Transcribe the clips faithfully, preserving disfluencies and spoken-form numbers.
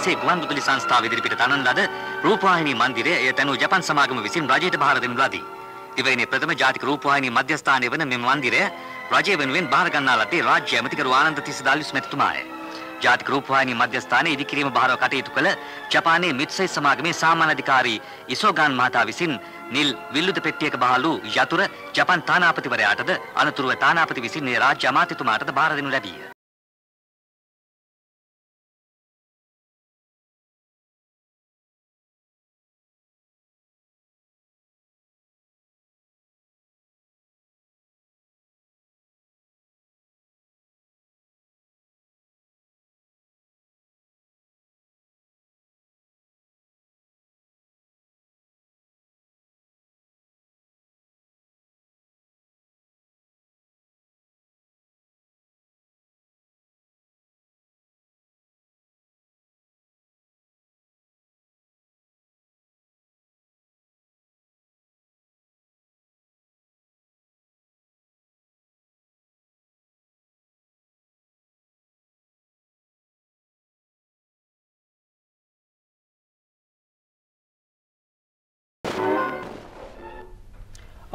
ලෙසේ ගුවන් විදුලි සංස්ථාව ඉදිරිපිට තනන ලද රූපවාහිනී මන්දිරය එය තනු ජපාන් සමාගම විසින් රජයට බාර දෙනු ලදී. දිවයිනේ ප්‍රථම ජාතික රූපවාහිනී මධ්‍යස්ථානය වන මෙම මන්දිරය රජය වෙනුවෙන් බාර ගන්නා ලද්දේ රාජ්‍ය ඇමතිකරු ආනන්ද තිස්සදාලිස් මැතිතුමාය. ජාතික රූපවාහිනී මධ්‍යස්ථානයේ ඉදිකිරීම බාරව කටයුතු කළ ජපානයේ මිත්සයි සමාගමේ සාමාන්‍ය අධිකාරී ඉසෝගාන් මහතා විසින් නිල් විල්ලුද පෙට්ටියක බහලු යතුරු ජපාන් තානාපතිවරයාටද අනතුරුව තානාපති විසින් රාජ්‍ය අමාත්‍යතුමාටද බාර දෙනු ලැබීය.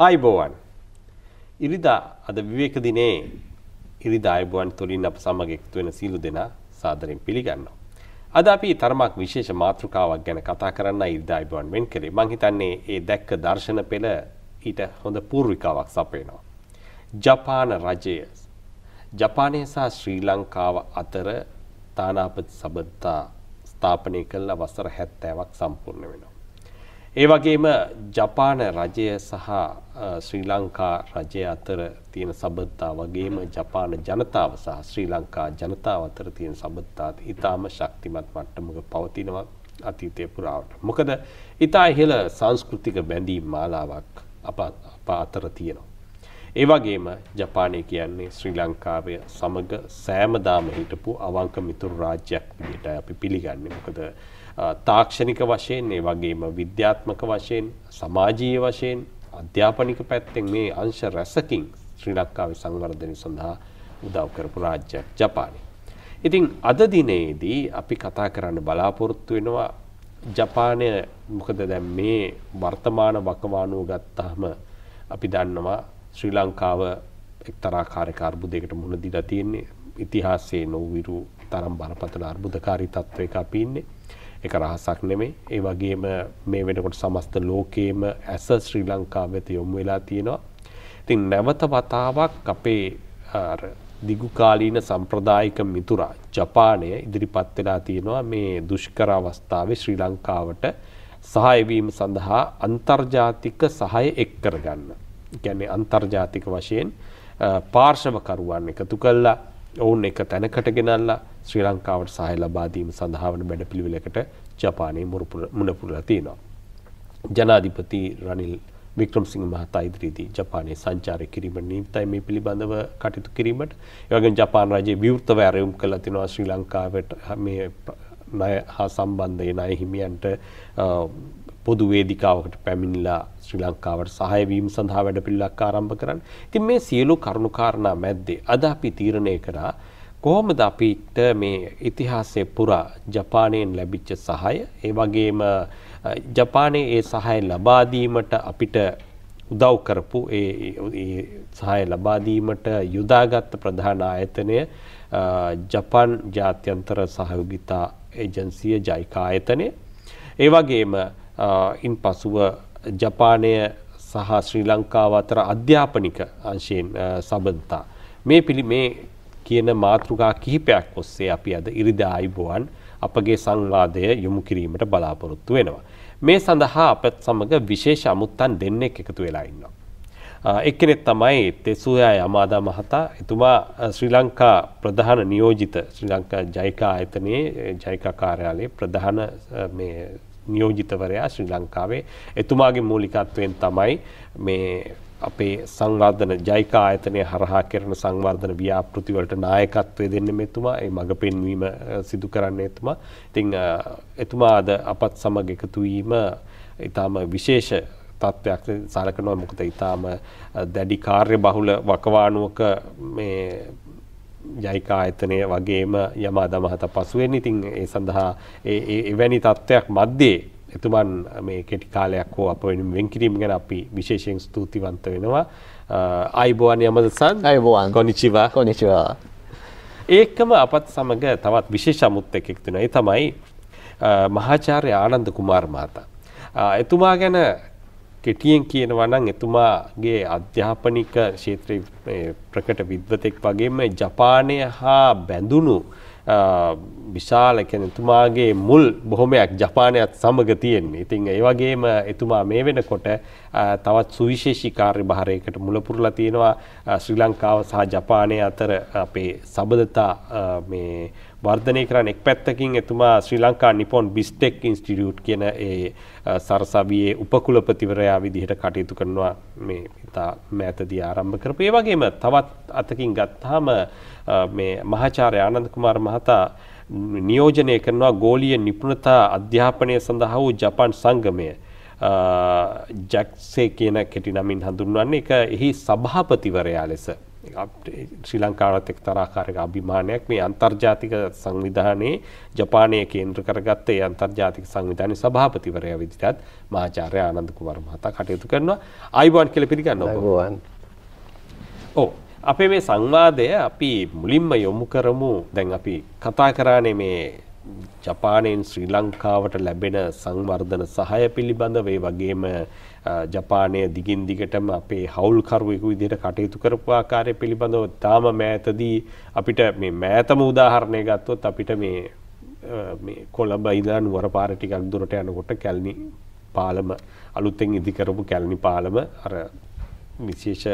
Ayubowan. Irida ada viveka dine Irida Ayubowan තුලින් අප සමග එකතු වෙන සීලු දෙනා සාදරයෙන් පිළිගන්නවා. අද අපි තරමක් විශේෂ මාතෘකාවක් ගැන කතා කරන්න Irida Ayubowan වෙන් කළේ. මම හිතන්නේ ඒ දැක්ක දර්ශන පෙළ ඊට හොඳ පූර්විකාවක් සපයනවා. ජපාන රජය ජපානය සහ ශ්‍රී ලංකාව අතර තානාපති සබඳතා ස්ථාපනය කළ වසර හැත්තෑවක් සම්පූර්ණ වෙනවා. ඒ වගේම ජපාන රජය සහ ශ්‍රී ලංකා රජය අතර තියෙන සබඳතා වගේම ජපාන ජනතාව සහ ශ්‍රී ලංකා ජනතාව අතර තියෙන සබඳතා ඉතාම ශක්තිමත් මට්ටමක පවතිනවා අතීතයේ පුරාවට. මොකද ඉතා ඉහළ සංස්කෘතික බැඳීම් මාලාවක් අප අතර තියෙනවා. ඒ වගේම ජපානය කියන්නේ ශ්‍රී ලංකාවේ සමග සෑමදාම හිටපු අවංක මිතුරු රාජ්‍යයක් විදිහට අපි පිළිගන්නේ. මොකද තාක්ෂණික වශයෙන් ඒ වගේම විද්‍යාත්මක වශයෙන් සමාජීය වශයෙන් අධ්‍යාපනික පැත්තෙන් මේ අංශ රැසකින් ශ්‍රී ලංකාවේ සංවර්ධනය සඳහා උදව් කරපු රාජ්‍යයක් ජපානය. ඉතින් අද දිනේදී අපි කතා කරන්න බලාපොරොත්තු වෙනවා ජපානය. මොකද දැන් මේ වර්තමාන වකවානුව ගත්තාම අපි දන්නවා ශ්‍රී ලංකාව එක්තරා කාර්යක අර්බුදයකට මුහුණ දීලා තියෙන්නේ. ඉතිහාසයේ නොවිරු තරම් බරපතල අර්බුදකාරී තත්වයක අපි ඉන්නේ. ඒක රහසක් නෙමෙයි. ඒ වගේම මේ වෙනකොට සමස්ත ලෝකයේම ඇස ශ්‍රී ලංකාව වෙත යොමු වෙලා තියෙනවා. ඉතින් නැවත වතාවක් අපේ අර දිගු කාලීන සම්ප්‍රදායික මිතුරා ජපානය ඉදිරිපත් වෙලා තියෙනවා මේ දුෂ්කර අවස්ථාවේ ශ්‍රී ලංකාවට සහාය වීම සඳහා අන්තර්ජාතික සහාය එක් කරගන්න. ඒ කියන්නේ අන්තර්ජාතික වශයෙන් පාර්ශවකරුවන් එකතු කළා ඔවුන් එක තැනකට ගෙනල්ලා ශ්‍රී ලංකාවට සහාය ලබා දීම සඳහා වන වැඩපිළිවෙලකට ජපානයේ මුණපුරලා තියෙනවා. ජනාධිපති රනිල් වික්‍රමසිංහ මහතා ඉදිරියේදී ජපානයේ සංචාරය කිරීම නිමිත්තයි මේ පිළිබඳව කටයුතු කිරීමට. ඒ වගේම ජපාන රජයේ විවෘතව ආරයුම් කළා තිනවා ශ්‍රී ලංකාවට මේ ණය හා සම්බන්ධයෙන් ණය හිමියන්ට පොදු වේදිකාවකට පැමිණිලා ශ්‍රී ලංකාවට සහාය වීම සඳහා වැඩපිළිවෙලක් ආරම්භ කරන්න. ඉතින් මේ සියලු කරුණු කාරණා මැද්දේ අද අපි තීරණය කරා කොහොමද අපිට මේ ඉතිහාසයේ පුරා ජපානයෙන් ලැබිච්ච සහාය, ඒ වගේම ජපානයේ ඒ සහාය ලබා දීමට අපිට උදව් කරපු ඒ සහාය ලබා දීමට යොදාගත් ප්‍රධාන ආයතනය ජපාන් ජාත්‍යන්තර සහයෝගිතා ඒජන්සිය ජයිකා ආයතනය, ඒ වගේම ඉන්පසුව ජපානය සහ ශ්‍රී ලංකාව අතර අධ්‍යාපනික අංශයෙන් සබඳතා මේ පිළි මේ කියන මාතෘකා කිහිපයක් ඔස්සේ අපි අද ඉරිදා අයුබෝවන් අපගේ සංවාදය යොමු කිරීමට බලාපොරොත්තු වෙනවා. මේ සඳහා අපත් සමග විශේෂ අමුත්තන් දෙන්නෙක් එකතු වෙලා ඉන්නවා. එක්කෙනෙක් තමයි තෙසුයා යමාදා මහතා. එතුමා ශ්‍රී ලංකා ප්‍රධාන නියෝජිත ශ්‍රී ලංකා ජයිකා ආයතනයේ ජයිකා කාර්යාලයේ ප්‍රධාන මේ නියෝජිතවරයා ශ්‍රී ලංකාවේ. එතුමාගේ මූලිකත්වයෙන් තමයි මේ අපේ සංවර්ධන ජයිකා ආයතනය හරහා කරන සංවර්ධන ව්‍යාපෘති වලට නායකත්වය දෙන්නේ මෙතුමා. ඒ මඟ පෙන්වීම සිදු කරන්නේ එතුමා. ඉතින් එතුමා අද අපත් සමග එකතු වීම ඊටාම විශේෂ තත්ත්වයක් සලකනවා. මොකද ඊටාම දැඩි කාර්ය බහුල වකවානුවක මේ JICA ආයතනය වගේම යමාදා මහතා පසුවෙන් ඉතින් ඒ සඳහා ඒ එවැනි තත්ත්වයක් මැද්දේ එතුමන් මේ කෙටි කාලයක් හෝ අප වෙනුවෙන් වෙන් කිරීම ගැන අපි විශේෂයෙන් ස්තුතිවන්ත වෙනවා අයුබෝවන් යමදසන් අයුබෝවන් කොනිචිවා කොනිචිවා ඒකම අපත් සමග තවත් විශේෂ අමුත් එකක් තියෙනවා. ඒ තමයි මහාචාර්ය ආනන්ද කුමාර මහතා. එතුමා ගැන කෙටියෙන් කියනවා නම් එතුමාගේ අධ්‍යාපනික ක්ෂේත්‍රයේ ප්‍රකට විද්වතෙක් වගේම ජපානය හා බැඳුණු විශාල කියන්නේ එතුමාගේ මුල් බොහොමයක් ජපානයත් සමග තියෙන්නේ. ඉතින් ඒ වගේම එතුමා මේ වෙනකොට තවත් සුවිශේෂී කාර්යභාරයකට මුල පුරලා තියෙනවා. ශ්‍රී ලංකාව සහ ජපානය අතර අපේ සබඳතා මේ වර්ධනය කරන එක් පැත්තකින් එතුමා ශ්‍රී ලංකා නිපොන් බිස්ටෙක් ඉන්ස්ටිටියුට් කියන ඒ සරසවියේ උපකුලපතිවරයා විදිහට කටයුතු කරනවා මේ ඉතා මෑතදී ආරම්භ කරපු. ඒ වගේම තවත් අතකින් ගත්තාම මේ මහාචාර්ය ආනන්ද කුමාර මහතා නියෝජනය කරනවා ගෝලීය නිපුණතා අධ්‍යාපනය සඳහා වූ ජපාන් සංගමය ජැක්සේ කියන කෙටි නමින් හඳුන්වන්නේ ඒක එහි සභාපතිවරයා ලෙස ශ්‍රී ලංකාවට එක්තරා ආකාරයක අභිමානයක් මේ අන්තර්ජාතික සංවිධානයේ ජපානය කේන්ද්‍ර කරගත්ත ඒ අන්තර්ජාතික සංවිධානයේ සභාපතිවරයා විදිහට මහාචාර්ය ආනන්ද කුමාර මහතා කටයුතු කරනවා අයුබෝවන් කියලා පිළිගන්නවා අයුබෝවන් ඔව් අපේ මේ සංවාදය අපි මුලින්ම යොමු කරමු දැන් අපි කතා කරන්නේ මේ ජපානයෙන් ශ්‍රී ලංකාවට ලැබෙන සංවර්ධන සහාය පිළිබඳව ඒ වගේම ජපානය දිගින් දිගටම අපේ හවුල්කරුවෙකු විදිහට කටයුතු කරපු ආකාරය පිළිබඳව තාම මෑතදී අපිට මේ මෑතම උදාහරණය ගත්තොත් අපිට මේ මේ කොළඹ ඉඳලා නුවර පාර ටිකක් දුරට යනකොට කැලණි පාලම අලුතෙන් ඉදි කරපු කැලණි පාලම අර විශේෂ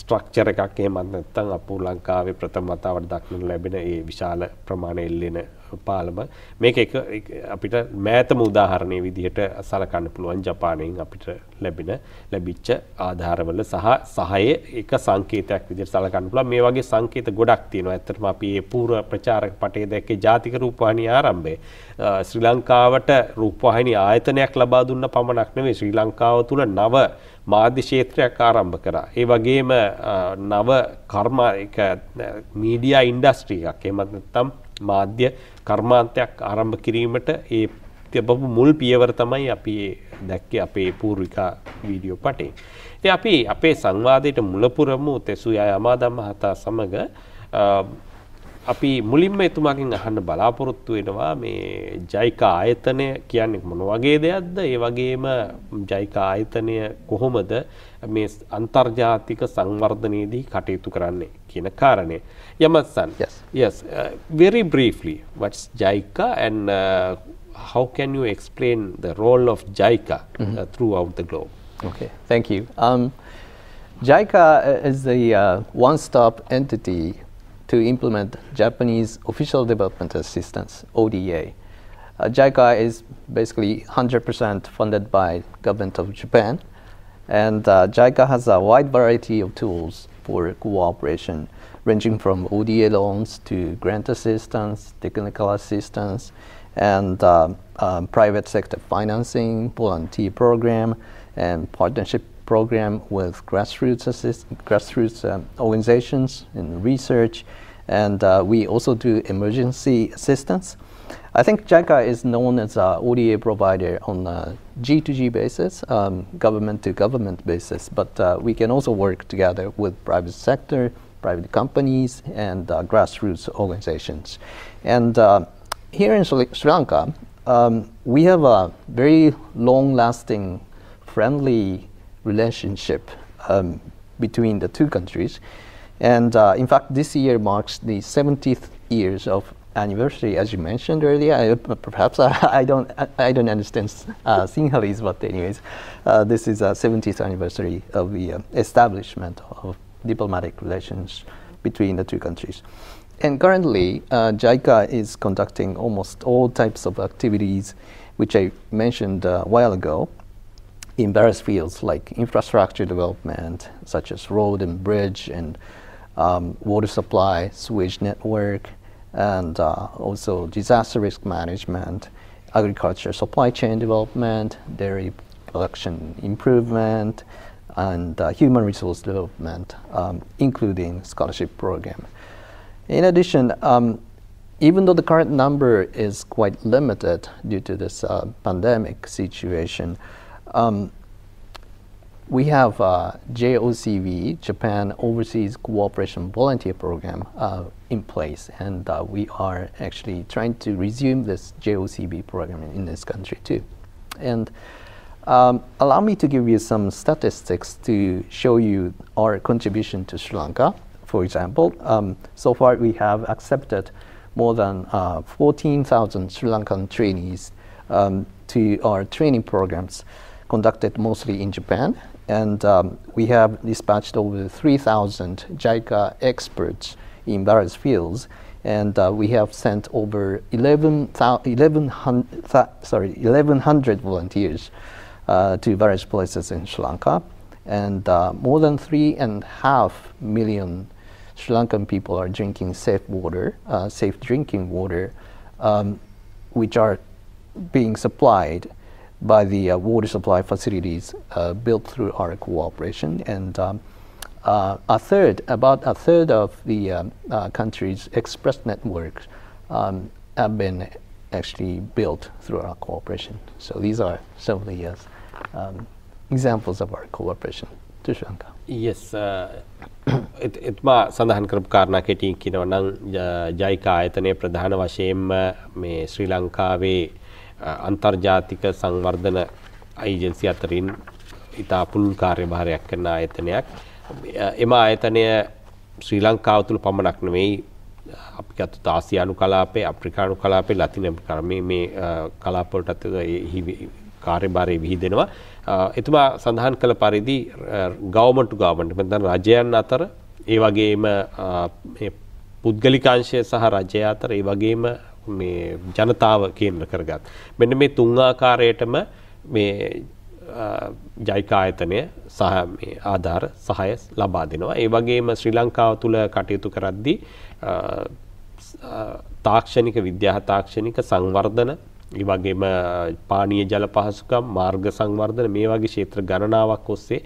ස්ට්‍රක්චර් එකක් එහෙමත් නැත්නම් අපු ලංකාවේ ප්‍රථම වතාවට දක්නට ලැබෙන ඒ විශාල ප්‍රමාණය එල්ලෙන පාලම මේක එක අපිට මෑතම උදාහරණයේ විදිහට සලකන්න පුළුවන් ජපානයෙන් අපිට ලැබෙන ලැබිච්ච ආධාරවල සහ සහාය එක සංකේතයක් විදිහට සලකන්න පුළුවන් මේ වගේ සංකේත ගොඩක් තියෙනවා ඇත්තටම අපි මේ පූර්ව ප්‍රචාරක පටයේ දැක්කේ ජාතික රූපවාහිනිය ආරම්භය ශ්‍රී ලංකාවට රූපවාහිනී ආයතනයක් ලබා දුන්න පමණක් නෙවෙයි ශ්‍රී ලංකාව තුල නව මාධ්‍ය ක්ෂේත්‍රයක් ආරම්භ කරා. ඒ වගේම නව කර්ම එක මීඩියා ඉන්ඩස්ට්‍රි එකක් එහෙමත් නැත්නම් මාධ්‍ය කර්මාන්තයක් ආරම්භ කිරීමට ඒ තිබපු මුල් පියවර තමයි අපි දැක්කේ අපේ පූර්විකා වීඩියෝ පටේ. ඉතින් අපි අපේ සංවාදයට මුල පුරමු තෙසුයා යමාදා මහතා සමග අපි මුලින්ම එතුමාගෙන් අහන්න බලාපොරොත්තු වෙනවා මේ ජයිකා ආයතනය කියන්නේ මොන වගේ දෙයක්ද? ඒ වගේම ජයිකා ආයතනය කොහොමද මේ අන්තර්ජාතික සංවර්ධනයේදී කටයුතු කරන්නේ කියන කාරණේ. යමස්සන්. Yes. Yes. Uh, very briefly, what's JICA and uh, how can you explain the role of JICA mm-hmm. uh, throughout the globe? Okay. Thank you. Um, JICA is the uh, one-stop entity to implement Japanese Official Development Assistance, O D A. Uh, JICA is basically one hundred percent funded by government of Japan, and uh, JICA has a wide variety of tools for cooperation, ranging from O D A loans to grant assistance, technical assistance, and uh, um, private sector financing, volunteer program, and partnership program with grassroots assist grassroots um, organizations and research, and uh, we also do emergency assistance. I think JICA is known as an O D A provider on a G to G basis, um, government to government basis, but uh, we can also work together with private sector, private companies, and uh, grassroots organizations. And uh, here in Sri Lanka, um, we have a very long-lasting, friendly relationship um, between the two countries, and uh, in fact this year marks the seventieth years of anniversary, as you mentioned earlier. I, perhaps I, I don't I, I don't understand uh, Sinhalese, but anyways, uh, this is the seventieth anniversary of the uh, establishment of diplomatic relations between the two countries. And currently, uh, JICA is conducting almost all types of activities, which I mentioned uh, a while ago, in various fields like infrastructure development, such as road and bridge, and um, water supply, sewage network, and uh, also disaster risk management, agriculture supply chain development, dairy production improvement, and uh, human resource development, um, including scholarship program. In addition, um, even though the current number is quite limited due to this uh, pandemic situation, um, we have uh, J O C V, Japan Overseas Cooperation Volunteer Program, uh, in place, and uh, we are actually trying to resume this J O C V program in, in this country too. And um, allow me to give you some statistics to show you our contribution to Sri Lanka. For example, um, so far we have accepted more than uh, fourteen thousand Sri Lankan trainees um, to our training programs conducted mostly in Japan. And um, we have dispatched over three thousand JICA experts in various fields, and uh, we have sent over eleven hundred volunteers uh, to various places in Sri Lanka, and uh, more than three and a half million Sri Lankan people are drinking safe water, uh, safe drinking water, um, which are being supplied by the uh, water supply facilities uh, built through our cooperation. And um, uh, a third, about a third of the um, uh, country's express networks um, have been actually built through our cooperation. So these are some of the uh, um, examples of our cooperation to Sri Lanka. Yes. Uh, it itma sandahan karapu karana ketin kinawa nan JICA ayatane pradhana washenma me Sri Lankawe antarjatika sanvardhana agency aterin ita pul karyabharayak karana ayatanayak ema ayatane Sri Lankawa thul pamanak nemei api kathuta ASEANu kalape Afrikanu kalape Latin America me me kalapa walata කාර්යභාරය විහිදෙනවා. එතුමා සඳහන් කළ පරිදි government ටු government මෙතන රජයන් අතර ඒ වගේම මේ පුද්ගලිකාංශය සහ රජය අතර ඒ වගේම මේ ජනතාව කේන්ද්‍ර කරගත්. මෙන්න මේ තුන් ආකාරයටම මේ JICA ආයතනය සහ මේ ආධාර සහාය ලබා දෙනවා. ඒ වගේම ශ්‍රී ලංකාව තුල කටයුතු කරද්දී තාක්ෂණික විද්‍යා තාක්ෂණික සංවර්ධන ඒ වගේම පානීය ජල පහසුකම් මාර්ග සංවර්ධන මේ වගේ ක්ෂේත්‍ර ගණනාවක් ඔස්සේ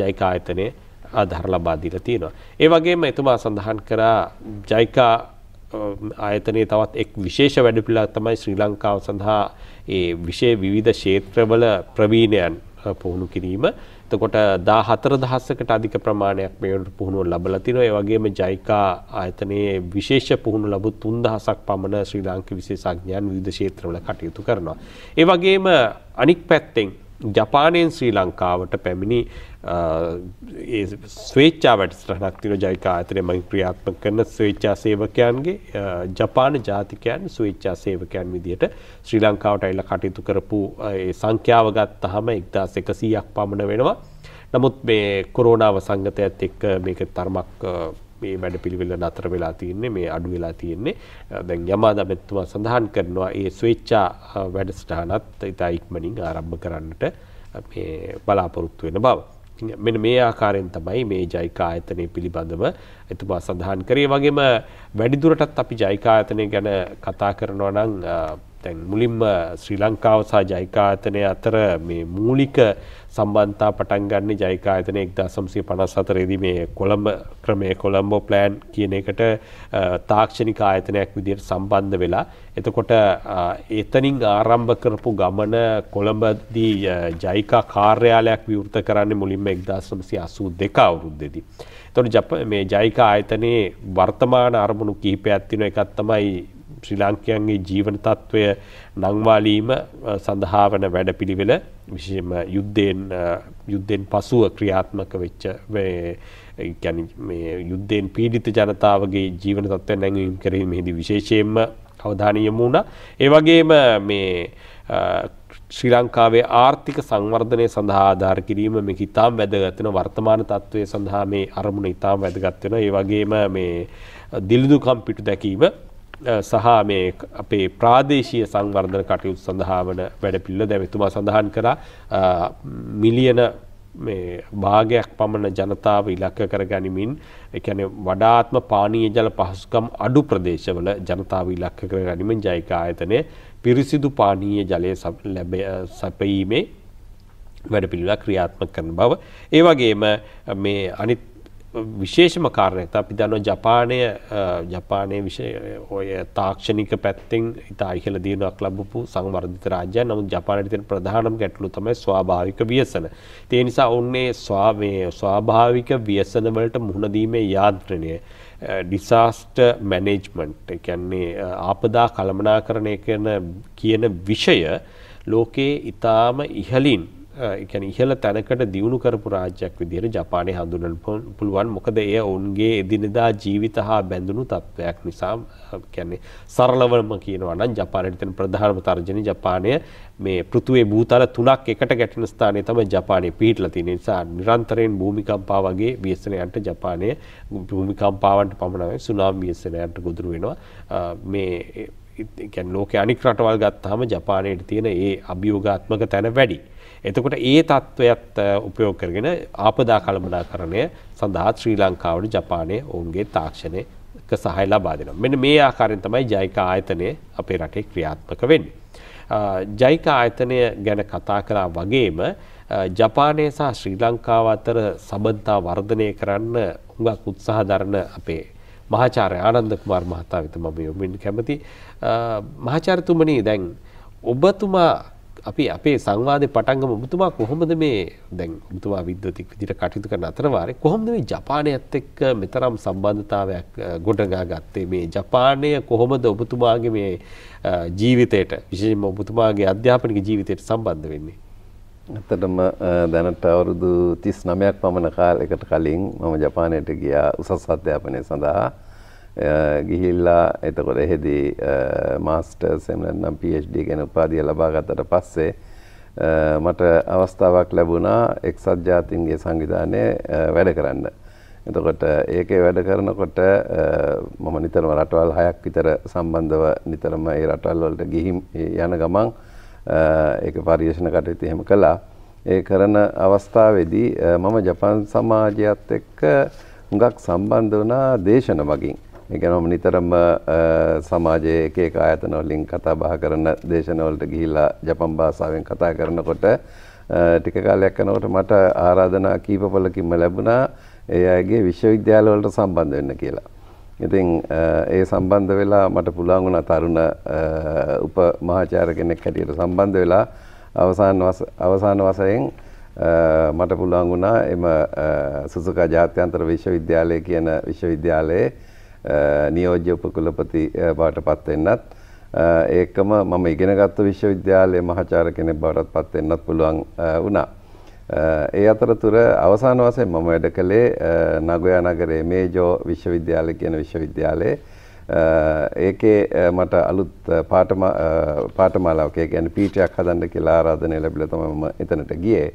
JICA ආයතනය ආධාර ලබා දීලා තියෙනවා. ඒ වගේම එතුමා සඳහන් කරා JICA ආයතනයේ තවත් එක් විශේෂ වැඩපිළිවෙළක් තමයි ශ්‍රී ලංකාව සඳහා ඒ විශේෂ විවිධ ක්ෂේත්‍රවල ප්‍රවීණයන් පුහුණු කිරීම. එතකොට දාහතර දහසකට අධික ප්‍රමාණයක් මේවට පුහුණුව ලැබලා තිනවා. ඒ වගේම JICA ආයතනයේ විශේෂ පුහුණු ලැබු තුන් දහසක් පමණ ශ්‍රී ලාංකික විශේෂඥයන් විවිධ ක්ෂේත්‍රවල කටයුතු කරනවා. ඒ වගේම අනික් පැත්තෙන් ජපානයෙන් ශ්‍රී ලංකාවට පැමිණි ඒ ස්වේච්ඡා වැඩසටහනක් තියෙනවා. JICA ආයතනයේ මම ක්‍රියාත්මක කරන ස්වේච්ඡා සේවකයන්ගේ ජපාන ජාතිකයන් ස්වේච්ඡා සේවකයන් විදිහට ශ්‍රී ලංකාවට ඇවිල්ලා කටයුතු කරපු ඒ සංඛ්‍යාව ගත්තාම එක්දහස් එකසීයක් පමණ වෙනවා. නමුත් මේ කොරෝනාව සංගතයත් එක්ක මේක තරමක් මේ වැඩපිළිවෙල නතර වෙලා තියෙන්නේ, මේ අඩු වෙලා තියෙන්නේ. දැන් යමාදා මෙතුමා සඳහන් කරනවා මේ ස්වේච්ඡා වැඩසටහනත් ඉතා ඉක්මනින් ආරම්භ කරන්නට මේ බලාපොරොත්තු වෙන බව. මෙන්න මේ ආකාරයෙන් තමයි මේ JICA ආයතනය පිළිබඳව එතුමා සඳහන් කරේ. වගේම වැඩිදුරටත් අපි JICA ආයතනය ගැන කතා කරනවා නම් දැන් මුලින්ම ශ්‍රී ලංකාව සහ JICA ආයතනය අතර මේ මූලික සම්බන්ධතා පටන් ගන්න JICA ආයතනය එක්දහස් නවසිය පනස් හතරේ දී මේ කොළඹ ක්‍රමයේ කොළඹෝ ප්ලෑන් කියන එකට තාක්ෂණික ආයතනයක් විදිහට සම්බන්ධ වෙලා, එතකොට එතනින් ආරම්භ කරපු ගමන කොළඹදී JICA කාර්යාලයක් විවෘත කරන්නේ මුලින්ම එක්දහස් නවසිය අසූ දෙක අවුරුද්දේදී. එතකොට ජප මේ JICA ආයතනයේ වර්තමාන අරමුණු කිහිපයක් තියෙනවා. එකක් තමයි ශ්‍රී ලාංකිකයන්ගේ ජීවන තත්ත්වය නංවාලීම සඳහා වන වැඩපිළිවෙල, විශේෂයෙන්ම යුද්ධයෙන් යුද්ධයෙන් පසුව ක්‍රියාත්මක වෙච්ච මේ يعني මේ යුද්ධයෙන් පීඩිත ජනතාවගේ ජීවන තත්ත්වය නැංවීම කිරීම මෙහිදී විශේෂයෙන්ම අවධානය යොමු වුණා. ඒ වගේම මේ ශ්‍රී ලංකාවේ ආර්ථික සංවර්ධනය සඳහා ආධාර කිරීම මේක ඉතාම වැදගත් වෙනවා. වර්තමාන තත්ත්වයේ සඳහා මේ අරමුණ ඉතාම වැදගත් වෙනවා. ඒ වගේම මේ දිලිදුකම් පිටු දැකීම සහ මේ අපේ ප්‍රාදේශීය සංවර්ධන කටයුතු සඳහා වන වැඩපිළිවෙල දැන් එතුමා සඳහන් කරා මිලියන මේ භාගයක් පමණ ජනතාව ඉලක්ක කරගනිමින්, ඒ කියන්නේ වඩාත්ම පානීය ජල පහසුකම් අඩු ප්‍රදේශවල ජනතාව ඉලක්ක කරගනිමින් JICA ආයතනයේ පිරිසිදු පානීය ජලය සැපයීමේ වැඩපිළිවෙල ක්‍රියාත්මක කරන බව. ඒ වගේම මේ අනිත් විශේෂම කාරණයක් අපි දන්නවා ජපානය ජපානයේ විශේෂ ඔය තාක්ෂණික පැත්තෙන් ඉතා ඉහළ දියුණුවක් ලැබපු සංවර්ධිත රාජ්‍යයක්. නමුත් ජපානයේ තියෙන ප්‍රධානම ගැටලුව තමයි ස්වාභාවික ව්‍යසන. ඒ නිසා ඔන්නේ ස්වාමේ ස්වාභාවික ව්‍යසන වලට මුහුණ දීමේ යාන්ත්‍රණය disaster management කියන්නේ ආපදා කළමනාකරණය කරන කියන විෂය ලෝකයේ ඉතාම ඉහළින් ඒ කියන්නේ ඉහළ තැනකට දියුණු කරපු රාජ්‍යයක් විදිහට ජපානය හඳුන්වන්න පුළුවන්. මොකද එය ඔවුන්ගේ එදිනෙදා ජීවිත හා බැඳුණු තත්වයක් නිසා කියන්නේ සරලවම කියනවා නම් ජපානයේ තියෙන ප්‍රධානම තර්ජනය ජපානය මේ පෘථුවේ භූතල තුනක් එකට ගැටෙන ස්ථානයේ තමයි ජපානය පිහිටලා තියෙන නිසා නිරන්තරයෙන් භූමිකම්පා වගේ ව්‍යසනයන්ට ජපානය භූමිකම්පාවන්ට පමණයි සුනාමි ව්‍යසනයන්ට ගොදුරු වෙනවා. මේ කියන්නේ ලෝකයේ අනික් රටවල් ගත්තාම ජපානයේ තියෙන ඒ අභියෝගාත්මක තැන වැඩි. එතකොට ඒ තත්වයත් උපයෝග කරගෙන ආපදා කළමනාකරණය සඳහා ශ්‍රී ලංකාවට ජපානයේ ඔවුන්ගේ තාක්ෂණික සහාය ලබා දෙනවා. මෙන්න මේ ආකාරයෙන් තමයි ජයිකා ආයතනය අපේ රටේ ක්‍රියාත්මක වෙන්නේ. ජයිකා ආයතනය ගැන කතා කළා වගේම ජපානය සහ ශ්‍රී ලංකාව අතර සම්බන්ධතා වර්ධනය කරන්න හුඟක් උත්සාහ දරන අපේ මහාචාර්ය ආනන්ද කුමාර මහතා වෙත මම යොමු කැමති. මහාචාර්යතුමනි, දැන් ඔබතුමා අපි අපේ සංවාදේ පටංගම ඔබතුමා කොහොමද මේ දැන් ඔබතුමා විද්වතෙක් විදිහට කටයුතු කරන අතර වාරේ කොහොමද මේ ජපානයත් එක්ක මෙතරම් සම්බන්ධතාවයක් ගොඩනගා ගත්තේ? මේ ජපානය කොහොමද ඔබතුමාගේ මේ ජීවිතයට, විශේෂයෙන්ම ඔබතුමාගේ අධ්‍යාපනික ජීවිතයට සම්බන්ධ වෙන්නේ? ඇත්තටම දැනට අවුරුදු තිස් නවයක් පමණ කාලයකට කලින් මම ජපානයට ගියා උසස් අධ්‍යාපනය සඳහා. ගිහිල්ලා එතකොට එහෙදී මාස්ටර්ස් එහෙම නැත්නම් PhD ගැන උපාධිය ලබා ගත්තට පස්සේ මට අවස්ථාවක් ලැබුණා එක්සත් ජාතීන්ගේ සංවිධානයේ වැඩ කරන්න. එතකොට ඒකේ වැඩ කරනකොට මම නිතරම රටවල් හයක් විතර සම්බන්ධව නිතරම ඒ රටවල් වලට ගිහින් යන ගමන් ඒක පරිශන කටයුතු එහෙම කළා. ඒ කරන අවස්ථාවේදී මම ජපාන් සමාජයත් එක්ක හුඟක් සම්බන්ධ වුණා දේශන මගින්. ඒකනම් නිතරම සමාජයේ එක එක ආයතන වලින් කතා බහ කරන දේශනවලට ගිහිලා ජපන් භාෂාවෙන් කතා කරනකොට ටික කාලයක් යනකොට මට ආරාධනා කීපපලකින්ම ලැබුණා ඒ අයගේ විශ්වවිද්‍යාල වලට සම්බන්ධ වෙන්න කියලා. ඉතින් ඒ සම්බන්ධ වෙලා මට පුළුවන් වුණා තරුණ උපමහාචාර්ය කෙනෙක් හැටියට සම්බන්ධ වෙලා අවසාන අවසාන වසරෙන් මට පුළුවන් වුණා එම සුසුකා ජාත්‍යන්තර විශ්වවිද්‍යාලය කියන විශ්වවිද්‍යාලයේ නියෝජ්‍ය උපකුලපති බවට පත් වෙන්නත්, ඒකම මම ඉගෙනගත්තු විශ්වවිද්‍යාලයේ මහාචාර්ය කෙනෙක් බවට පත් වෙන්නත් පුළුවන් වුණා. ඒ අතරතුර අවසාන වශයෙන් මම වැඩ කළේ නගොයා නගරයේ මේජෝ විශ්වවිද්‍යාලය කියන විශ්වවිද්‍යාලයේ. ඒකේ මට අලුත් පාඨම පාඨමාලාවක්, ඒ කියන්නේ පීඨයක් හදන්න කියලා ආරාධනය ලැබිලා තමයි මම එතනට ගියේ.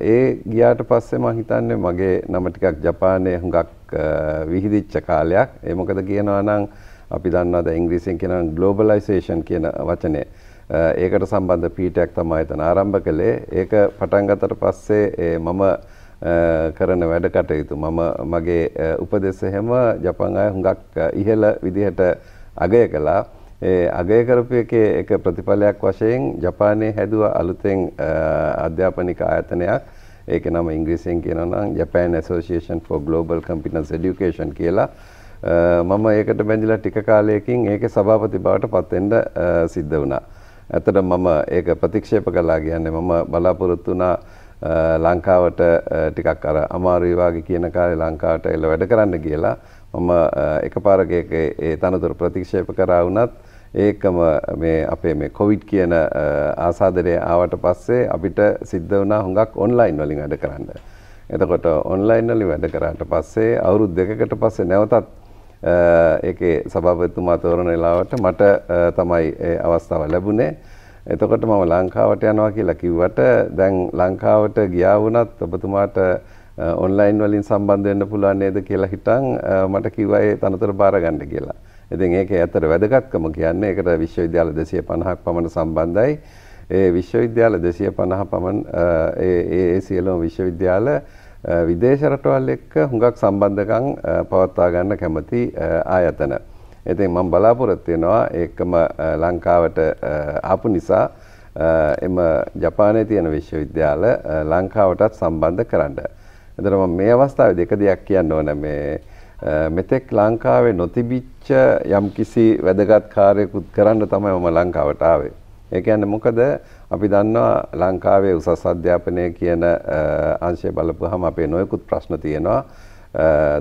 ඒ ගියාට පස්සේ මම හිතන්නේ මගේ නම ටිකක් ජපානයේ හුඟක් විහිදිච්ච කාලයක්. ඒ මොකද කියනවා නම් අපි දන්නවා දැන් ඉංග්‍රීසියෙන් කියනවා ග්ලෝබලයිසේෂන් කියන වචනේ. ඒකට සම්බන්ධ පීඨයක් තමයි එතන ආරම්භ කළේ. ඒක පටන් ගත්තට පස්සේ මම කරන වැඩ කටයුතු මම මගේ උපදෙස් එහෙම ජපාන් අය හුඟක් ඉහළ විදිහට අගය කළා. ඒ අගය කරපු එකේ එක ප්‍රතිඵලයක් වශයෙන් ජපානයේ හැදුව අලුතෙන් අධ්‍යාපනික ආයතනයක්, ඒක නම ඉංග්‍රීසියෙන් කියනවා නම් Japan Association for Global Competence Education කියලා. මම ඒකට බැඳිලා ටික කාලයකින් ඒකේ සභාපති බවට පත් වෙන්න සිද්ධ වුණා. ඇත්තටම මම ඒක ප්‍රතික්ෂේප කළා කියන්නේ මම බලාපොරොත්තු වුණා ලංකාවට ටිකක් අර අමාරුයි වගේ කියන කාලේ ලංකාවට එළ වැඩ කරන්න කියලා. මම එකපාරක ඒ තනතුර ප්‍රතික්ෂේප කරා වුණත් ඒකම මේ අපේ මේ කොවිඩ් කියන ආසාදනය ආවට පස්සේ අපිට සිද්ධ වුණා හුඟක් ඔන්ලයින් වලින් වැඩ කරන්න. එතකොට ඔන්ලයින් වලින් වැඩ කරාට පස්සේ අවුරුදු දෙකකට පස්සේ නැවතත් ඒකේ සභාපතිතුමා තෝරන වෙලාවට මට තමයි ඒ අවස්ථාව ලැබුණේ. එතකොට මම ලංකාවට යනවා කියලා කිව්වට දැන් ලංකාවට ගියා වුණත් ඔබතුමාට ඔන්ලයින් වලින් සම්බන්ධ වෙන්න පුළුවන් නේද කියලා හිතන් මට කිව්වා ඒ තනතුර බාර ගන්න කියලා. ඉතින් ඒකේ ඇත්තට වැදගත්කම කියන්නේ ඒකට විශ්වවිද්‍යාල දෙසිය පනහක් පමණ සම්බන්ධයි. ඒ විශ්වවිද්‍යාල දෙසිය පනහ පමණ ඒ ඒ සියලුම විශ්වවිද්‍යාල විදේශ රටවල් එක්ක හුඟක් සම්බන්ධකම් පවත්වා ගන්න කැමති ආයතන. ඉතින් මම බලාපොරොත්තු වෙනවා ඒකම ලංකාවට ආපු නිසා එම ජපානයේ තියෙන විශ්වවිද්‍යාල ලංකාවටත් සම්බන්ධ කරන්න. එතන මම මේ අවස්ථාවේ දෙක දෙයක් කියන්න ඕන මේ මෙතෙක් ලංකාවේ නොතිබිච්ච යම්කිසි වැදගත් කාර්යයක් කරන්න තමයි මම ලංකාවට ආවේ. ඒ කියන්නේ මොකද අපි දන්නවා ලංකාවේ උසස් අධ්‍යාපනය කියන අංශය බලපුවාම අපේ නොයෙකුත් ප්‍රශ්න තියෙනවා.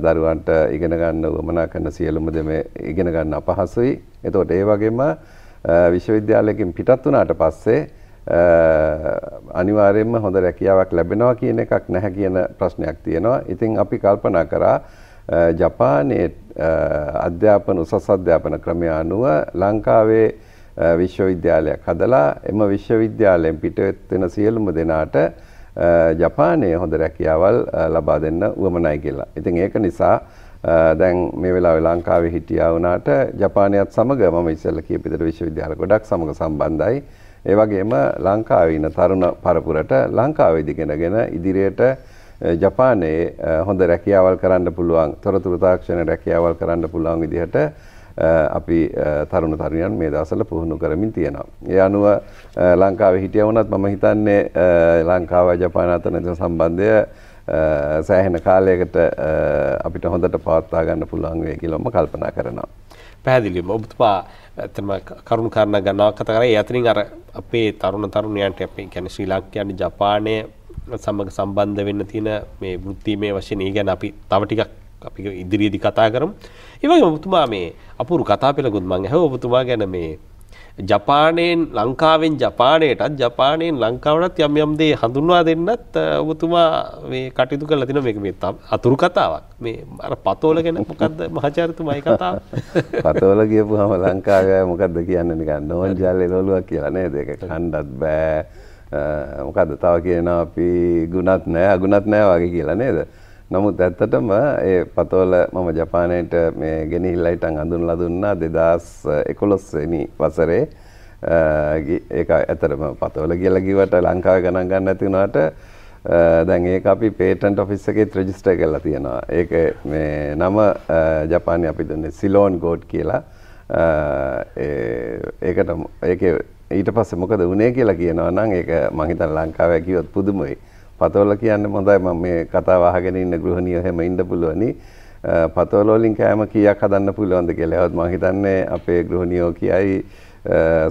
දරුවන්ට ඉගෙන ගන්න උවමනා කරන සියලුම දේ මේ ඉගෙන ගන්න අපහසුයි. එතකොට ඒ වගේම විශ්වවිද්‍යාලයෙන් පිටත් වුණාට පස්සේ අනිවාර්යයෙන්ම හොඳ රැකියාවක් ලැබෙනවා කියන එකක් නැහැ කියන ප්‍රශ්නයක් තියෙනවා. ඉතින් අපි කල්පනා කරා ජපානයේ අධ්‍යාපන උසස් අධ්‍යාපන ක්‍රමය අනුව ලංකාවේ විශ්වවිද්‍යාලයක් හදලා එම විශ්වවිද්‍යාලයෙන් පිටත් වෙන සියලුම දෙනාට ජපානයේ හොඳ රැකියාවල් ලබා දෙන්න උවමනයි කියලා. ඉතින් ඒක නිසා දැන් මේ වෙලාවේ ලංකාවේ හිටියා වුණාට ජපානයත් සමග මම ඉස්සෙල්ලා කියපු විදිහට විශ්වවිද්‍යාල ගොඩක් සමග සම්බන්ධයි. ඒ වගේම ලංකාවේ ඉන්න තරුණ පරපුරට ලංකාවේදී ගෙනගෙන ඉදිරියට ජපානයේ හොඳ රැකියාවල් කරන්න පුළුවන් තොරතුරු තාක්ෂණ රැකියාවල් කරන්න පුළුවන් විදිහට අපි තරුණ තරුණියන් මේ දවස්වල පුහුණු කරමින් තියෙනවා. ඒ අනුව ලංකාවේ හිටියා වුණත් මම හිතන්නේ ලංකාව ජපාන අතර සම්බන්ධය සෑහෙන කාලයකට අපිට හොඳට පවත්වා ගන්න පුළුවන් වෙයි කියලා මම කල්පනා කරනවා. පැහැදිලිවම ඔබතුමා එතම කරුණු කාරණා ගණනාවක් කතා කරා. ඒ අතරින් අර අපේ තරුණ තරුණියන්ට අපේ කියන්නේ ශ්‍රී ලංකාවේ ජපානයේ සමග සම්බන්ධ වෙන්න තියෙන මේ වෘත්තිමය වශයෙන් ඒ ගැන අපි තව ටිකක් අපි ඉදිරියේදී කතා කරමු. ඒ වගේම ඔබතුමා මේ අපූර්ව කතා පෙළකුත් මම ඇහුවා ඔබතුමා ගැන මේ ජපානයෙන් ලංකාවෙන් ජපානයටත් ජපානයෙන් ලංකාවටත් යම් යම් දේ හඳුන්වා දෙන්නත් ඔබතුමා මේ කටයුතු කරලා තිනවා. මේක මේ අතුරු කතාවක්. මේ අර පතෝල ගැන මොකද්ද මහාචාර්යතුමා මේ කතාව? පතෝල කියපුවාම ලංකාවේ මොකද්ද කියන්නේ නිකන් නෝන් ජාලේ ලෝලුවක් කියලා නේද? ඒක කන්නත් බෑ. මොකද්ද තව කියනවා අපි ගුණත් නෑ අගුණත් නෑ වගේ කියලා නේද? නමුත් ඇත්තටම ඒ පතෝල මම ජපානයට මේ ගෙනිහිල්ලා හිටන් අඳුනලා දුන්නා දෙදාස් එකොළොස් වෙනි වසරේ. ඒක ඇත්තටම පතෝල කියලා කිව්වට ලංකාවේ ගණන් ගන්න නැති වුණාට දැන් ඒක අපි patent office එකේ register කරලා තියෙනවා. ඒක මේ නම ජපානයේ අපි දුන්නේ සිලෝන් ගෝඩ් කියලා. ඒකට ඒකේ ඊට පස්සේ මොකද වුනේ කියලා කියනවා නම් ඒක මම හිතන ලංකාවේ කිව්වොත් පුදුමයි. පතෝල කියන්නේ හොඳයි මම මේ කතාව අහගෙන ඉන්න ගෘහණියෝ හැම ඉන්න පුළුවනි. පතෝල වලින් කෑම කීයක් හදන්න පුළුවන්ද කියලා. ඒවත් මම හිතන්නේ අපේ ගෘහණියෝ කියයි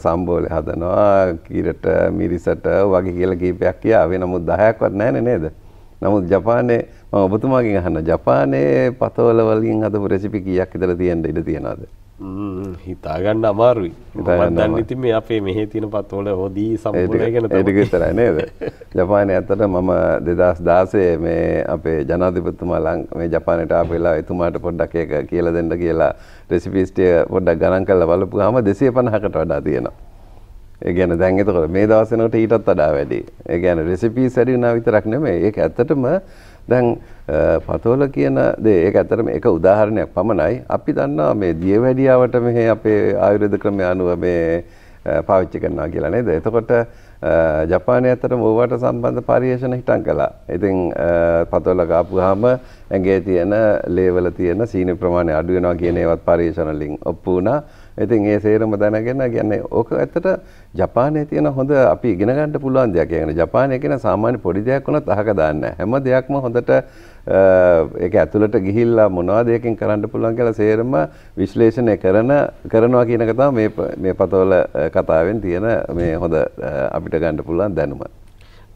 සම්බෝලේ හදනවා, කීරට, මිරිසට වගේ කියලා කීපයක් කියාවේ. නමුත් දහයක්වත් නැහැ නේද? නමුත් ජපානයේ මම ඔබතුමාගෙන් අහන්න ජපානයේ පතෝල වලින් හදපු රෙසිපි කීයක් ඉතල තියෙන්න ඉඩ තියනවද? හිතා ගන්න අමාරුයි. මම දන්නේ ඉතින් මේ අපේ මෙහි තියෙන පතෝල හොදි සම්පූර්ණය ගැන තමයි. ඒක විතරයි නේද? ජපානයේ ඇත්තට මම දෙදාස් දහසේ මේ අපේ ජනාධිපතිතුමා මේ ජපානයට ආපු වෙලාව එතුමාට පොඩ්ඩක් ඒක කියලා දෙන්න කියලා රෙසිපීස් ටික පොඩ්ඩක් ගණන් කරලා බලපුවාම දෙසිය පනහකට වඩා තියෙනවා. ඒ කියන්නේ දැන් එතකොට මේ දවස් වෙනකොට ඊටත් වඩා වැඩි. ඒ කියන්නේ රෙසිපීස් වැඩි වුණා විතරක් නෙමෙයි. ඒක ඇත්තටම දැන් පතෝල කියන දේ ඒක ඇත්තටම එක උදාහරණයක් පමණයි. අපි දන්නවා මේ දියවැඩියාවට මෙහි අපේ ආයුර්වේද ක්‍රමය අනුව මේ පාවිච්චි කරනවා කියලා නේද? එතකොට ජපානයේ ඇත්තටම ඕවට සම්බන්ධ පරිශන හිටන් කළා. ඉතින් පතෝල ගාපුවාම ඇඟේ තියෙන ලේවල තියෙන සීනි ප්‍රමාණය අඩු වෙනවා කියන ඒවත් පරිශන වලින් ඔප්පු වුණා. ඉතින් ඒ සේරම දැනගෙන කියන්නේ ඕක ඇත්තට ජපානයේ තියෙන හොඳ අපි ඉගෙන ගන්න පුළුවන් දෙයක්. ඒ කියන්නේ ජපානයේ කියන සාමාන්‍ය පොඩි දෙයක් වුණත් අහක දාන්න නැහැ. හැම දෙයක්ම හොඳට ඒක ඇතුළට ගිහිල්ලා මොනවද එකකින් කරන්න පුළුවන් කියලා සේරම විශ්ලේෂණය කරන කරනවා කියන එක තමයි මේ මේ පතෝල කතාවෙන් තියෙන මේ හොඳ අපිට ගන්න පුළුවන් දැනුම.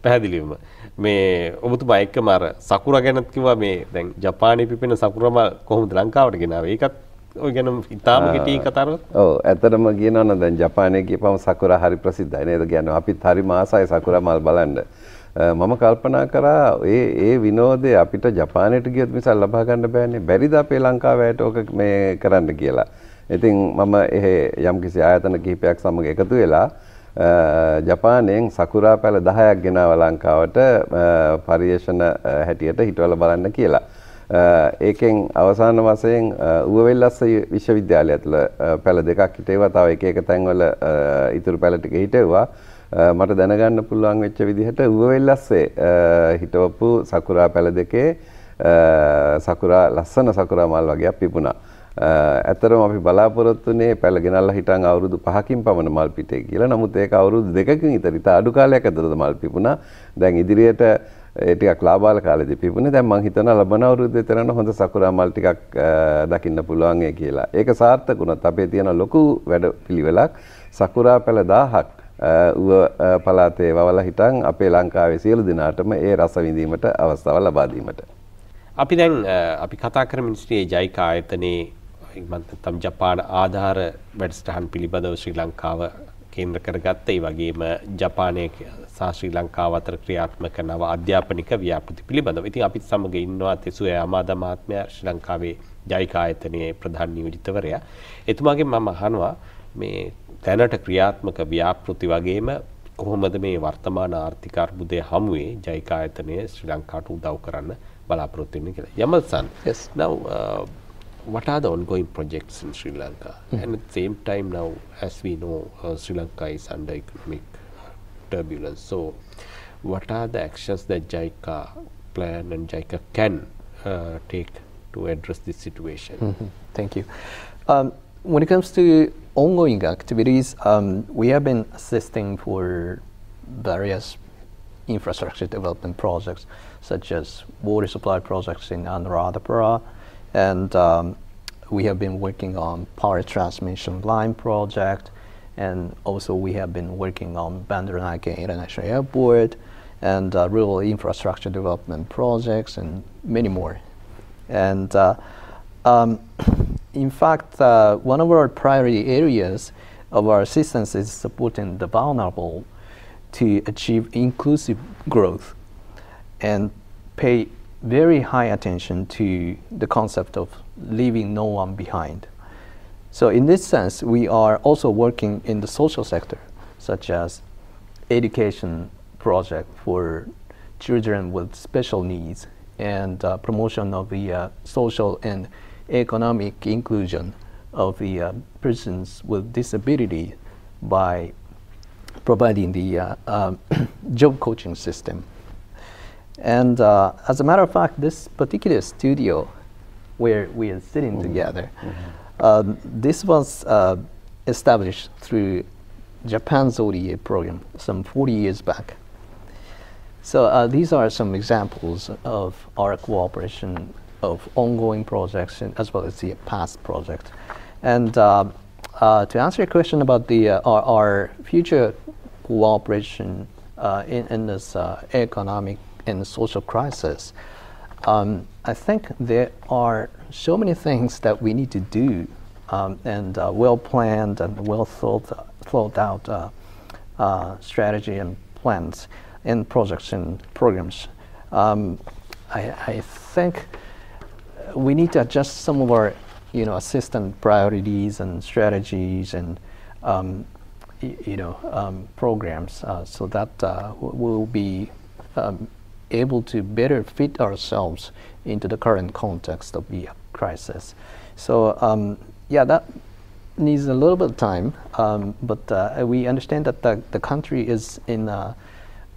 පැහැදිලිවම මේ ඔබතුමා එක්කම අර සකුරා ගැනත් කිව්වා මේ දැන් ජපානයේ පිපෙන සකුරම කොහොමද ලංකාවට ගෙනාවේ? ඒකත් ඔය ගැන ඉතාලම කෙටි කතාවක්. ඔව් ඇත්තටම කියනවා නම් දැන් ජපානයේ කියපම සකුරා හරි ප්‍රසිද්ධයි නේද? කියන්නේ අපිත් හරි මාසයි සකුරා මල් බලන්න. මම කල්පනා කරා ඒ ඒ විනෝදේ අපිට ජපානයට ගියොත් මිසක් ලබා ගන්න බෑනේ. බැරිද අපේ ලංකාවට ඕක මේ කරන්න කියලා. ඉතින් මම එහෙ යම්කිසි ආයතන කිහිපයක් සමග එකතු වෙලා ජපානයෙන් සකුරා පැල දහයක් ගෙනාවා ලංකාවට පරිශන හැටියට හිටවලා බලන්න කියලා. ඒකෙන් අවසාන වශයෙන් ඌවවෙල්ලස්ස විශ්වවිද්‍යාලය ඇතුළේ පැල දෙකක් හිටේවා. තව එක එක තැන්වල ඉතුරු පැල ටික හිටේවා. මට දැනගන්න පුළුවන් වෙච්ච විදිහට ඌවවෙල්ලස්සේ හිටවපු සකුරා පැල දෙකේ සකුරා ලස්සන සකුරා මල් වගේක් පිපුණා. ඇත්තටම අපි බලාපොරොත්තුනේ පැල ගෙනල්ලා හිටන් අවුරුදු පහකින් පමණ මල් පිටේ කියලා. නමුත් ඒක අවුරුදු දෙකකින් ඉතර ඉතා අඩු කාලයක් ඇතුළත මල් පිපුණා. දැන් ඉදිරියට ටිකක් ලාභාල කාලෙදී පිපුණේ. දැන් මම හිතනවා ලබන අවුරුද්දේ තරන්න හොඳ සකුරා මල් ටිකක් දකින්න පුළුවන් ඒ කියලා. ඒක සාර්ථක වුණත් අපේ තියෙන ලොකු වැඩපිළිවෙලක් සකුරා පැල දහහක් ඌව පළාතේ වවලා හිටන් අපේ ලංකාවේ සියලු දිනාටම ඒ රස විඳීමට අවස්ථාව ලබා දීමට. අපි දැන් අපි කතා කරමින් සිටියේ ජයිකා ආයතනයේ ඉක්මනටම ජපාන ආධාර වැඩසටහන් පිළිබඳව ශ්‍රී ලංකාව කේන්ද්‍ර කරගත්ත ඒ වගේම ජපානයේ සා ශ්‍රී ලංකාව අතර ක්‍රියාත්මක නව අධ්‍යාපනික ව්‍යාපෘති පිළිබඳව. ඉතින් අපිත් සමග ඉන්නවා තිසුය අමාදා මහත්මයා ශ්‍රී ලංකාවේ ජයිකා ආයතනයේ ප්‍රධාන නියෝජිතවරයා. එතුමාගෙන් මම අහනවා මේ දැනට ක්‍රියාත්මක ව්‍යාපෘති වගේම කොහොමද මේ වර්තමාන ආර්ථික අර්බුදයේ හමුවේ ජයිකා ආයතනය ශ්‍රී ලංකාවට උදව් කරන්න බලාපොරොත්තු වෙන්නේ කියලා. යමල්සන්. Yes. Now uh, what are the ongoing projects in Sri Lanka? Mm. And at the same time now, as we know, uh, Sri Lanka is under economic turbulence. So, what are the actions that JICA plan and JICA can uh, take to address this situation? Mm-hmm. Thank you. Um, when it comes to ongoing activities, um, we have been assisting for various infrastructure development projects, such as water supply projects in Anuradhapura, and um, we have been working on power transmission line project, and also we have been working on Bandaranaike International Airport and uh, rural infrastructure development projects and many more. And uh, um, in fact, uh, one of our priority areas of our assistance is supporting the vulnerable to achieve inclusive growth and pay very high attention to the concept of leaving no one behind. So in this sense, we are also working in the social sector, such as education project for children with special needs and uh, promotion of the uh, social and economic inclusion of the uh, persons with disability by providing the uh, um, job coaching system. And uh, as a matter of fact, this particular studio where we are sitting mm-hmm. together, mm-hmm. um, this was uh, established through Japan's O D A program some forty years back. So uh, these are some examples of our cooperation of ongoing projects and as well as the past project. And uh, uh, to answer your question about the uh, our, our future cooperation uh, in, in this uh, economic and social crisis, um, I think there are so many things that we need to do, um, and uh, well-planned and well thought uh, thought out uh, uh, strategy and plans and projects and programs. Um, I, I think we need to adjust some of our, you know, assistance priorities and strategies and um, you know um, programs uh, so that uh, we'll be um, able to better fit ourselves into the current context of the crisis. So um, yeah, that needs a little bit of time, um, but uh, we understand that the, the country is in a,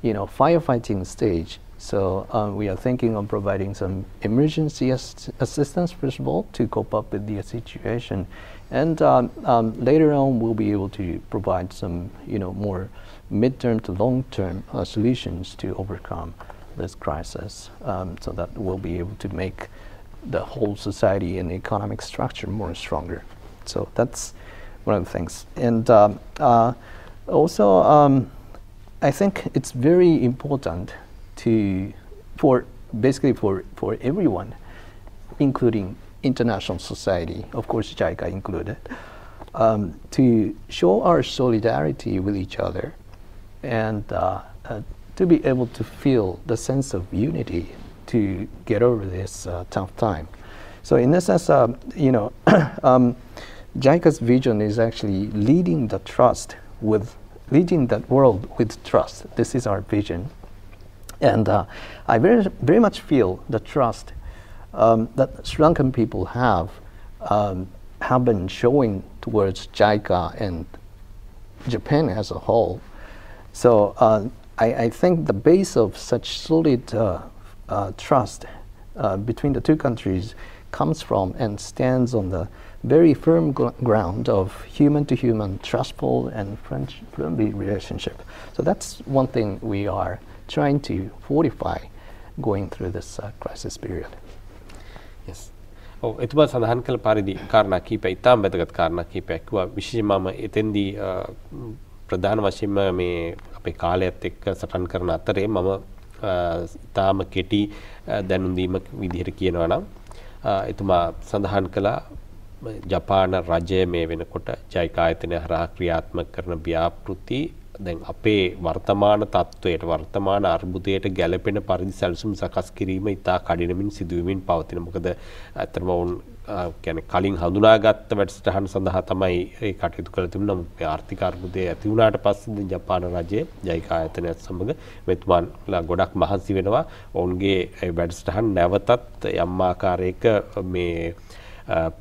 you know, firefighting stage. So um, we are thinking of providing some emergency as assistance, first of all, to cope up with the situation. And um, um, later on, we'll be able to provide some, you know, more mid-term to long-term uh, solutions to overcome this crisis, um, so that we'll be able to make the whole society and economic structure more stronger. So that's one of the things. And um, uh, also, um, I think it's very important to, for basically for, for everyone, including international society, of course JICA included, um, to show our solidarity with each other and uh, uh, to be able to feel the sense of unity to get over this uh, tough time. So in this sense, uh, you know, um, JICA's vision is actually leading the trust with, leading the world with trust. This is our vision. And uh, I very, very much feel the trust um, that Sri Lankan people have, um, have been showing towards JICA and Japan as a whole. So uh, I, I think the base of such solid uh, uh, trust uh, between the two countries comes from and stands on the very firm ground of human-to-human, trustful and friendly relationship. So that's one thing we are trying to fortify going through this uh, crisis period. Yes. Oh, it was an uncle paridi karna keep a tam begat karna keep a Vishimama etendi Pradhan Vashima me Pekale take Satan Karnatare, Mama Tam Kitty, then the Vidhirkiana, Ituma Sandhan Kala, Japan, Raja may Venakota, Jaika, Tenehra, Kriatma Karnabia Pruti. Then අපේ වර්තමාන තත්වයට වර්තමාන අර්බුදයට ගැළපෙන පරිදි සැලසුම් සකස් කිරීම ඉතා කඩිනමින් සිදුවෙමින් පවතින. මොකද අතරම වුන් කියන්නේ කලින් හඳුනාගත්ත වැඩසටහන සඳහා තමයි ඒ කටයුතු කළ තිබුණා. නමුත් මේ ආර්ථික අර්බුදය ඇති වුණාට පස්සේ ජපාන රජයේ ජයිකා ආයතනයත් සමග මෙතුමාලා ගොඩක් මහන්සි වෙනවා. ඔවුන්ගේ ඒ වැඩසටහන නැවතත් යම් ආකාරයක මේ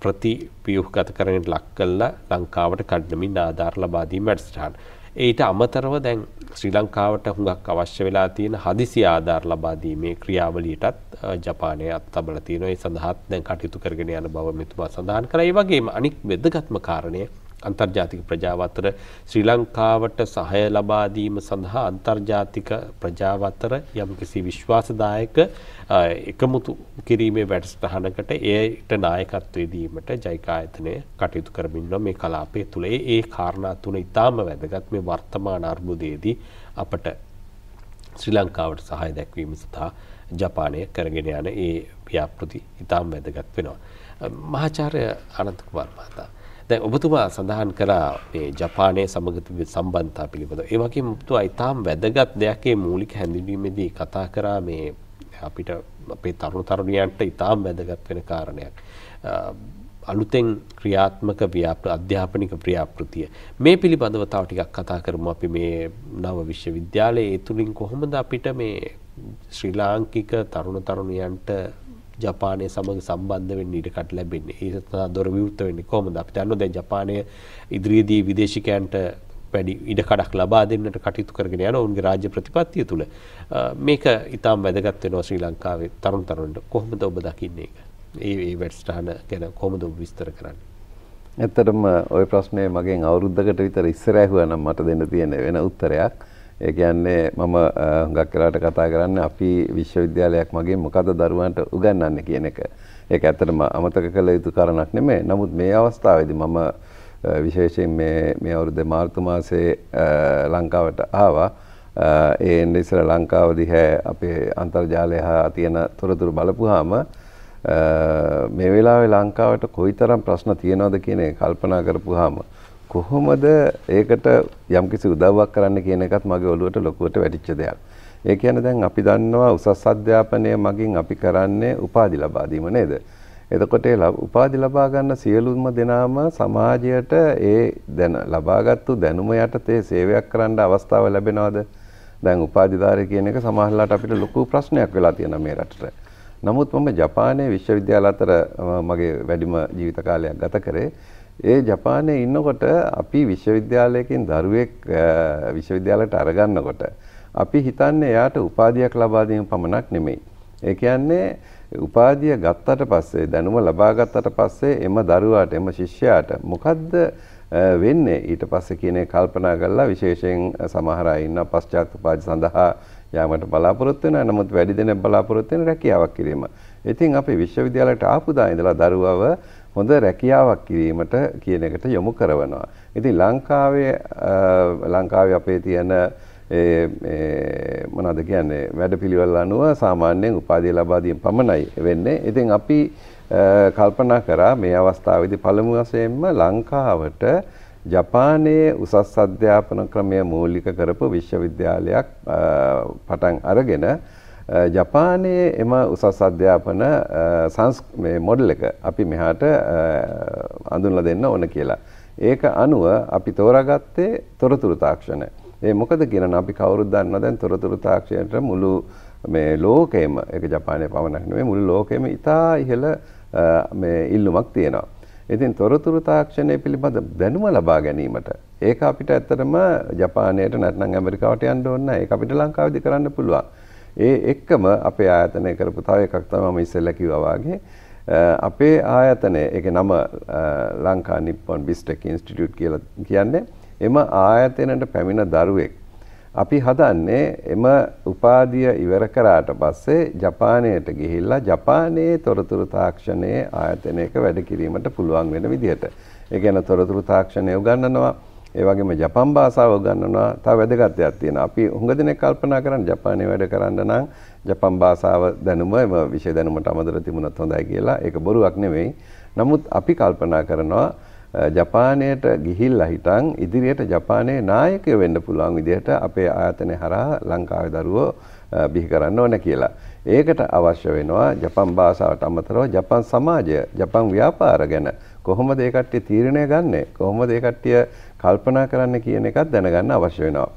ප්‍රතිව්‍යුහගත කරන්නට ලක් කළා ලංකාවට කඩිනමින් ආධාර ලබා දීම වැඩසටහන. ඒට අමතරව දැන් ශ්‍රී ලංකාවට හුඟක් අවශ්‍ය වෙලා තියෙන හදිසි ආධාර ලබා දීමේ ක්‍රියාවලියටත් ජපානය අත්බල තියෙනවා. ඒ සඳහාත් දැන් කටයුතු කරගෙන යන බව මෙතුමා සඳහන් කරා. ඒ වගේම අනික් වැදගත්ම කාරණය අන්තර්ජාතික ප්‍රජාව අතර ශ්‍රී ලංකාවට සහාය ලබා දීම සඳහා අන්තර්ජාතික ප්‍රජාව අතර යම්කිසි විශ්වාසදායක එකමුතු කිරීමේ වැඩසටහනකට ඒට නායකත්වයේ දීමට ජයිකා ආයතනය කටයුතු කරමින් ඉන්නවා. මේ කලාපය තුළ ඒ කාරණා තුන ඉතාම වැදගත්. මේ වර්තමාන අර්බුදයේදී අපට ශ්‍රී ලංකාවට සහාය දැක්වීම සඳහා ජපානය කරගෙන යන ඒ ව්‍යාපෘති ඉතාම වැදගත් වෙනවා. මහාචාර්ය ආනන්ද කුමාර මහතා, දැන් ඔබතුමා සඳහන් කළා මේ ජපානයේ සමග තිබෙන සම්බන්ධතා පිළිබඳව. ඒ වගේම ඔබතුමා ඊටාම් වැදගත් දෙයක්ේ මූලික හැඳින්වීමේදී කතා කරා මේ අපිට අපේ තරුණ තරුණියන්ට ඊටාම් වැදගත් වෙන කාරණයක්. අලුතෙන් ක්‍රියාත්මක අධ්‍යාපනික ව්‍යාපෘතිය. මේ පිළිබඳව තව ටිකක් කතා කරමු. අපි මේ නව විශ්වවිද්‍යාලයේ ඒ තුලින් කොහොමද අපිට මේ ශ්‍රී ලාංකික තරුණ තරුණියන්ට ජපානය සමඟ සම්බන්ධ වෙන්න ඉඩකට ලැබෙන්නේ. ඒ සඳහා දොර විවෘත වෙන්නේ කොහොමද? අපි දන්නවා දැන් ජපානය ඉදිරියේදී විදේශිකයන්ට වැඩි ඉඩකඩක් ලබා දෙන්නට කටයුතු කරගෙන යන ඔවුන්ගේ රාජ්‍ය ප්‍රතිපත්තිය තුළ. මේක ඉතාම වැදගත් වෙනවා ශ්‍රී ලංකාවේ තරුණ තරුණියන්ට. කොහොමද ඔබ දකින්නේ ඒක? ඒ ඒ වැඩසටහන ගැන කොහොමද ඔබ විස්තර කරන්නේ? ඇත්තටම ওই ප්‍රශ්නේ මගෙන් අවුරුද්දකට විතර ඉස්සර ඇහුවා නම් මට දෙන්න තියෙන වෙන උත්තරයක්. ඒ කියන්නේ මම හුඟක් වෙලාට කතා කරන්නේ අපි විශ්වවිද්‍යාලයක් මගේ මොකද දරුවන්ට උගන්වන්නේ කියන එක. ඒක ඇත්තටම අමතක කළ යුතු කාරණාවක් නෙමෙයි. නමුත් මේ අවස්ථාවේදී මම විශේෂයෙන් මේ මේ අවුරුද්දේ මාර්තු මාසයේ ලංකාවට ආවා. ඒ ඉන්නේ ඉස්සර ලංකාව දිහා අපේ අන්තර්ජාලය හා තියෙන තොරතුරු බලපුවාම මේ වෙලාවේ ලංකාවට කොයිතරම් ප්‍රශ්න තියෙනවද කියන එක කල්පනා කරපුවාම කොහොමද ඒකට යම්කිසි උදව්වක් කරන්න කියන එකත් මගේ ඔළුවට ලොකුවට වැටිච්ච දෙයක්. ඒ කියන්නේ දැන් අපි දන්නවා උසස් අධ්‍යාපනය මගින් අපි කරන්නේ උපාධි ලබා දීම නේද? එතකොට ඒ උපාධි ලබා ගන්න සියලුම දෙනාම සමාජයට ඒ දැන ලබාගත්තු දැනුම යටතේ සේවයක් කරන්න අවස්ථාව ලැබෙනවද? දැන් උපාධිධාරය කියන එක සමහරවිට අපිට ලොකු ප්‍රශ්නයක් වෙලා තියෙනවා මේ රටට. නමුත් මම ජපානයේ විශ්වවිද්‍යාල අතර මගේ වැඩිම ජීවිත කාලයක් ගත කරේ. ඒ ජපානයේ ඉන්නකොට අපි විශ්වවිද්‍යාලයකින් දරුවෙක් විශ්වවිද්‍යාලයට අරගන්නකොට අපි හිතන්නේ එයාට උපාධියක් ලබා දීම පමණක් නෙමෙයි. ඒ කියන්නේ උපාධිය ගත්තට පස්සේ දැනුම ලබා ගත්තට පස්සේ එම දරුවාට එම ශිෂ්‍යයාට මොකද්ද වෙන්නේ ඊට පස්සේ කියන එක කල්පනා කරලා විශේෂයෙන් සමහර අය ඉන්න පශ්චාත් උපාධි සඳහා යාමට බලාපොරොත්තු වෙනවා. නමුත් වැඩි දෙනෙක් බලාපොරොත්තු වෙන රැකියාවක් කිරීම. ඉතින් අපි විශ්වවිද්‍යාලයට ආපු දා ඉඳලා දරුවව හොඳ රැකියාවක් කිරීමට කියන එකට යොමු කරනවා. ඉතින් ලංකාවේ ලංකාවේ අපේ තියෙන ඒ මොනවද කියන්නේ වැඩපිළිවෙළ අනුව සාමාන්‍යයෙන් උපාධිය ලබා දීම පමණයි වෙන්නේ. ඉතින් අපි කල්පනා කරා මේ අවස්ථාවේදී පළමු වශයෙන්ම ලංකාවට ජපානයේ උසස් අධ්‍යාපන ක්‍රමය මූලික කරපු විශ්වවිද්‍යාලයක් පටන් අරගෙන ජපානයේ එම උසස් අධ්‍යාපන සංස් මේ මොඩල් එක අපි මෙහාට අඳුන්ලා දෙන්න ඕන කියලා. ඒක අනුව අපි තෝරාගත්තේ තොරතුරු තාක්ෂණය. ඒ මොකද කියනනම් අපි කවුරුත් දන්නවා දැන් තොරතුරු තාක්ෂණයට මුළු මේ ලෝකෙම ඒක ජපානයේ පමණක් නෙමෙයි මුළු ලෝකෙම ඉතා ඉහළ මේ ඉල්ලුමක් තියෙනවා. ඉතින් තොරතුරු තාක්ෂණය පිළිබඳ දැනුම ලබා ගැනීමට ඒක අපිට ඇත්තටම ජපානයට නැත්නම් ඇමරිකාවට යන්න ඕනේ නැහැ. ඒක අපිට ලංකාවේදී කරන්න පුළුවන්. ඒ එක්කම අපේ ආයතනය කරපු තව එකක් තමයි මම ඉස්සෙල්ලා කිව්වා වාගේ අපේ ආයතනය ඒකේ නම ලංකා නිප්පොන් බිස්ටෙක් ඉන්ස්ටිටියුට් කියලා කියන්නේ. එම ආයතනයට පැමිණ දරුවෙක් අපි හදන්නේ එම උපාධිය ඉවර කරාට පස්සේ ජපානයට ගිහිල්ලා ජපානයේ තොරතුරු තාක්ෂණයේ ආයතනයක වැඩ කිරීමට පුළුවන් වෙන විදිහට. ඒ කියන්නේ තොරතුරු තාක්ෂණය උගන්වනවා, ඒ වගේම ජපන් භාෂාව උගන්වනවා. තව වැදගත් දෙයක් තියෙනවා. අපි හුඟ දෙනෙක් කල්පනා කරන්නේ ජපානයේ වැඩ කරන්න නම් ජපන් භාෂාව දැනුම එම විෂය දැනුමට අමතර තිබුණත් හොඳයි කියලා. ඒක බොරුවක් නෙවෙයි. නමුත් අපි කල්පනා කරනවා ජපානයට ගිහිල්ලා හිටන් ඉදිරියට ජපානයේ නායකයෝ වෙන්න පුළුවන් විදිහට අපේ ආයතනය හරහා ලංකාවේ දරුවෝ බිහි කරන්න ඕන කියලා. ඒකට අවශ්‍ය වෙනවා ජපන් භාෂාවට අමතරව ජපන් සමාජය, ජපන් ව්‍යාපාර ගැන කොහොමද ඒ කට්ටිය තීරණය ගන්නෙ, කොහොමද ඒ කට්ටිය කල්පනා කරන්න කියන එකත් දැනගන්න අවශ්‍ය වෙනවා.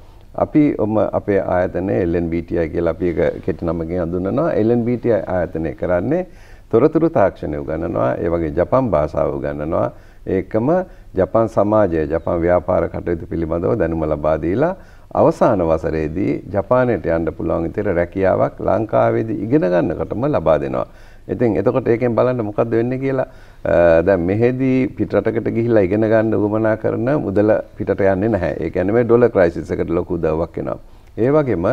අපි ඔම අපේ ආයතනයේ L N B T I කියලා අපි එක කෙටි නමකින් හඳුන්වනවා. L N B T I ආයතනය කරන්නේ තොරතුරු තාක්ෂණය උගන්වනවා, ඒ වගේ ජපන් භාෂාව උගන්වනවා. ඒකම ජපන් සමාජය ජපන් ව්‍යාපාර කටයුතු පිළිබඳව දැනුම ලබා දීලා අවසාන වසරේදී ජපානයට යන්න පුළුවන් විදිහට රැකියාවක් ලංකාවේදී ඉගෙන ගන්නකොටම ලබා දෙනවා. ඉතින් එතකොට ඒකෙන් බලන්න මොකද්ද වෙන්නේ කියලා. දැන් මෙහෙදී පිටරටකට ගිහිල්ලා ඉගෙන ගන්න උවමනා කරන මුදල පිටට යන්නේ නැහැ. ඒ කියන්නේ මේ ඩොලර් ක්‍රයිසිස් එකට ලොකු උදව්වක් වෙනවා. ඒ වගේම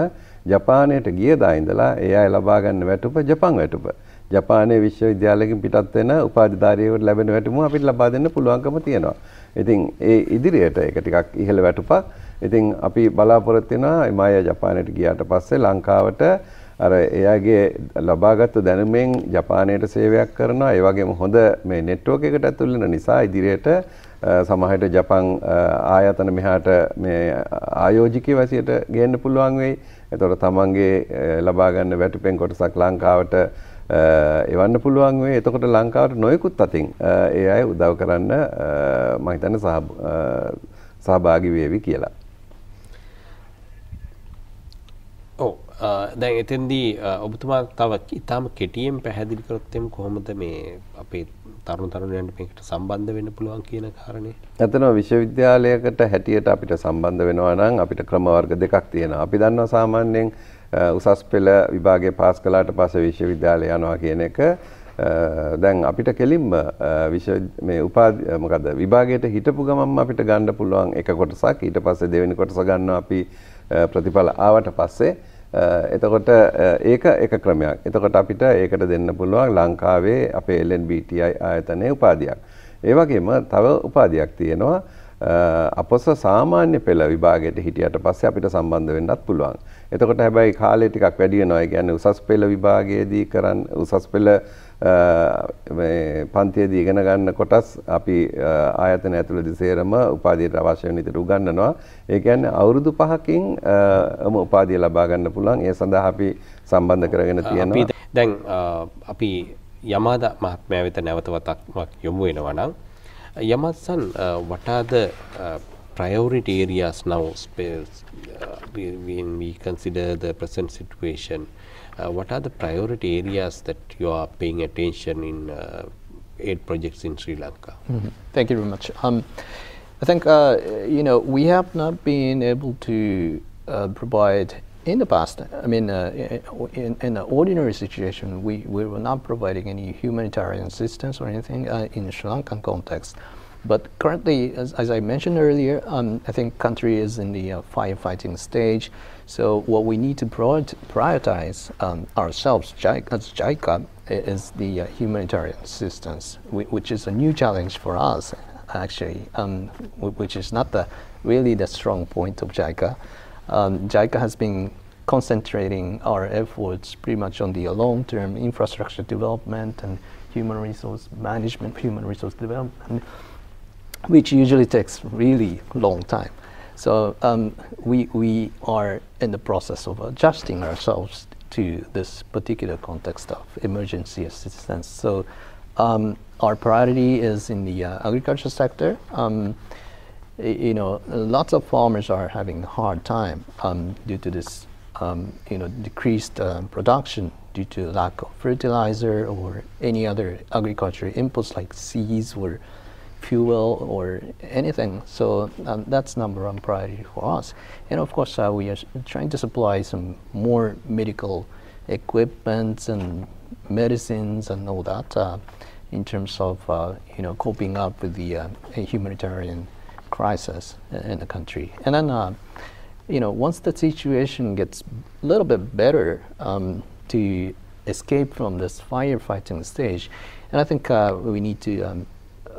ජපානයට ගියදා ඉඳලා ඒ අය ලබා ගන්න වැටුප ජපන් වැටුප. ජපානයේ විශ්වවිද්‍යාලයකින් පිටත් වෙන උපාධිධාරියෙකුට ලැබෙන වැටුම අපිට ලබා දෙන්න පුළුවන්කම තියෙනවා. ඉතින් ඒ ඉදිරියට ඒක ටිකක් ඉහළ වැටුපක්. ඉතින් අපි බලාපොරොත්තු වෙනවා එමය ජපානයට ගියාට පස්සේ ලංකාවට අර එයාගේ ලබාගත්තු දැනුමෙන් ජපානයට සේවයක් කරනවා. ඒ වගේම හොඳ මේ network එකට ඇතුල් වෙන නිසා ඉදිරියට සමහරට ජපන් ආයතන මෙහාට මේ ආයෝජකයේ වශයෙන් ගෙන්න පුළුවන් වෙයි. ඒතකොට තමන්ගේ ලබා ගන්න වැටුපෙන් කොටසක් ලංකාවට එවන්න පුළුවන් වෙයි. එතකොට ලංකාවට නොයෙකුත් අතින් ඒ අය උදව් කරන්න මම හිතන්නේ සහභාගී වේවි කියලා. ඔව් දැන් එතෙන්දී ඔබතුමා තව ඉතාම කෙටියෙන් පැහැදිලි කරොත් එම් කොහොමද මේ අපේ තරුණ තරුණියන්ට මේකට සම්බන්ධ වෙන්න පුළුවන් කියන කාරණේ. ඇත්තටම විශ්වවිද්‍යාලයකට හැටියට අපිට සම්බන්ධ වෙනවා නම් අපිට ක්‍රම වර්ග දෙකක් තියෙනවා. අපි දන්නවා සාමාන්‍යයෙන් උසස් පෙළ විභාගයේ පාස් කළාට පස්සේ විශ්වවිද්‍යාලය යනවා කියන එක දැන් අපිට කෙලින්ම විශ්ව මේ උපාධි මොකද විභාගයට හිටපු ගමන්ම අපිට ගන්න පුළුවන් එක කොටසක්. ඊට පස්සේ දෙවෙනි කොටස ගන්නවා අපි ප්‍රතිඵල ආවට පස්සේ. එතකොට ඒක එක ක්‍රමයක්. එතකොට අපිට ඒකට දෙන්න පුළුවන් ලංකාවේ අපේ L N B T I ආයතනයේ උපාධියක්. ඒ වගේම තව උපාධියක් තියෙනවා අපොස සාමාන්‍ය පෙළ විභාගයට හිටියට පස්සේ අපිට සම්බන්ධ වෙන්නත් පුළුවන්. එතකොට හැබැයි කාලය ටිකක් වැඩි වෙනවා. ඒ කියන්නේ උසස් පෙළ විභාගයේදී කරන් උසස් පෙළ මේ පන්තියේදී ඉගෙන ගන්න කොටස් අපි ආයතන ඇතුළතදී සේරම උපාධියට අවශ්‍ය වෙන විදිහට උගන්වනවා. ඒ කියන්නේ අවුරුදු පහකින් උපාධිය ලබා ගන්න පුළුවන්. ඒ සඳහා අපි සම්බන්ධ කරගෙන තියෙනවා. දැන් අපි යමාදා මහත්මයා වෙත නැවත වතාවක් යොමු වෙනවා නම් Yamatsan, uh, what are the uh, priority areas now space, uh, when we consider the present situation? Uh, what are the priority areas that you are paying attention in uh, aid projects in Sri Lanka? Mm-hmm. Thank you very much. Um, I think, uh, you know, we have not been able to uh, provide in the past, I mean, uh, in, in an ordinary situation, we, we were not providing any humanitarian assistance or anything uh, in Sri Lankan context. But currently, as, as I mentioned earlier, um, I think country is in the uh, firefighting stage. So what we need to prioritize um, ourselves as JICA is the uh, humanitarian assistance, which is a new challenge for us, actually, um, which is not the, really the strong point of JICA. Um, JICA has been concentrating our efforts pretty much on the long-term infrastructure development and human resource management, human resource development, which usually takes really long time. So um, we, we are in the process of adjusting ourselves to this particular context of emergency assistance. So um, our priority is in the uh, agriculture sector. Um, You know, lots of farmers are having a hard time um, due to this, um, you know, decreased uh, production due to lack of fertilizer or any other agricultural inputs like seeds or fuel or anything. So um, that's number one priority for us. And of course, uh, we are trying to supply some more medical equipment and medicines and all that uh, in terms of, uh, you know, coping up with the uh, humanitarian crisis in the country. And then, uh, you know, once the situation gets a little bit better, um, to escape from this firefighting stage, and I think uh, we need to, um,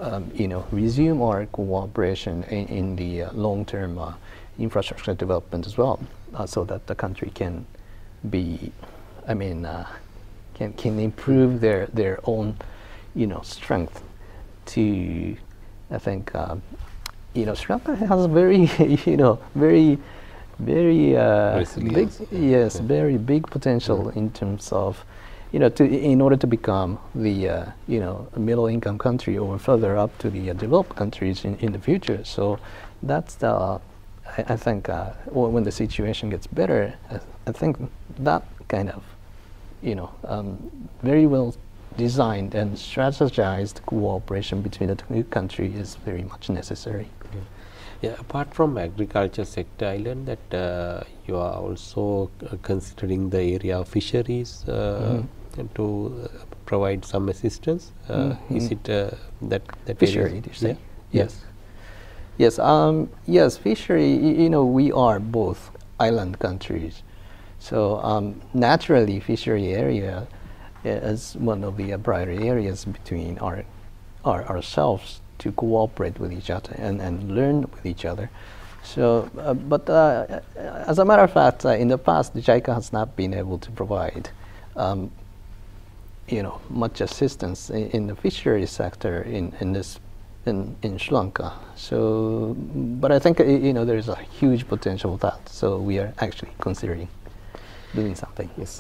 um, you know, resume our cooperation in, in the uh, long-term uh, infrastructure development as well, uh, so that the country can be, I mean, uh, can can improve their their own, you know, strength. To, I think, uh, you know, Sri Lanka has a very, you know, very, very uh, big, yes, yeah. very big potential yeah. in terms of, you know, to in order to become the, uh, you know, middle-income country or further up to the uh, developed countries in in the future. So that's the, uh, I, I think, uh, when the situation gets better, I, th I think that kind of, you know, um, very well designed and strategized cooperation between the two countries is very much necessary. Yeah. Yeah, apart from agriculture sector, I learned that uh, you are also uh, considering the area of fisheries uh, mm-hmm. to uh, provide some assistance. Uh, mm-hmm. Is it uh, that that fishery? Did you say? Yeah. Yes. Yes. Um, yes. Fishery. You know, we are both island countries, so um, naturally, fishery area as one of the uh, priority areas between our, our ourselves to cooperate with each other and, and learn with each other. So, uh, but uh, as a matter of fact, uh, in the past, the JICA has not been able to provide, um, you know, much assistance in, in the fisheries sector in in this in in Sri Lanka. So, but I think uh, you know there is a huge potential of that. So we are actually considering doing something. Yes.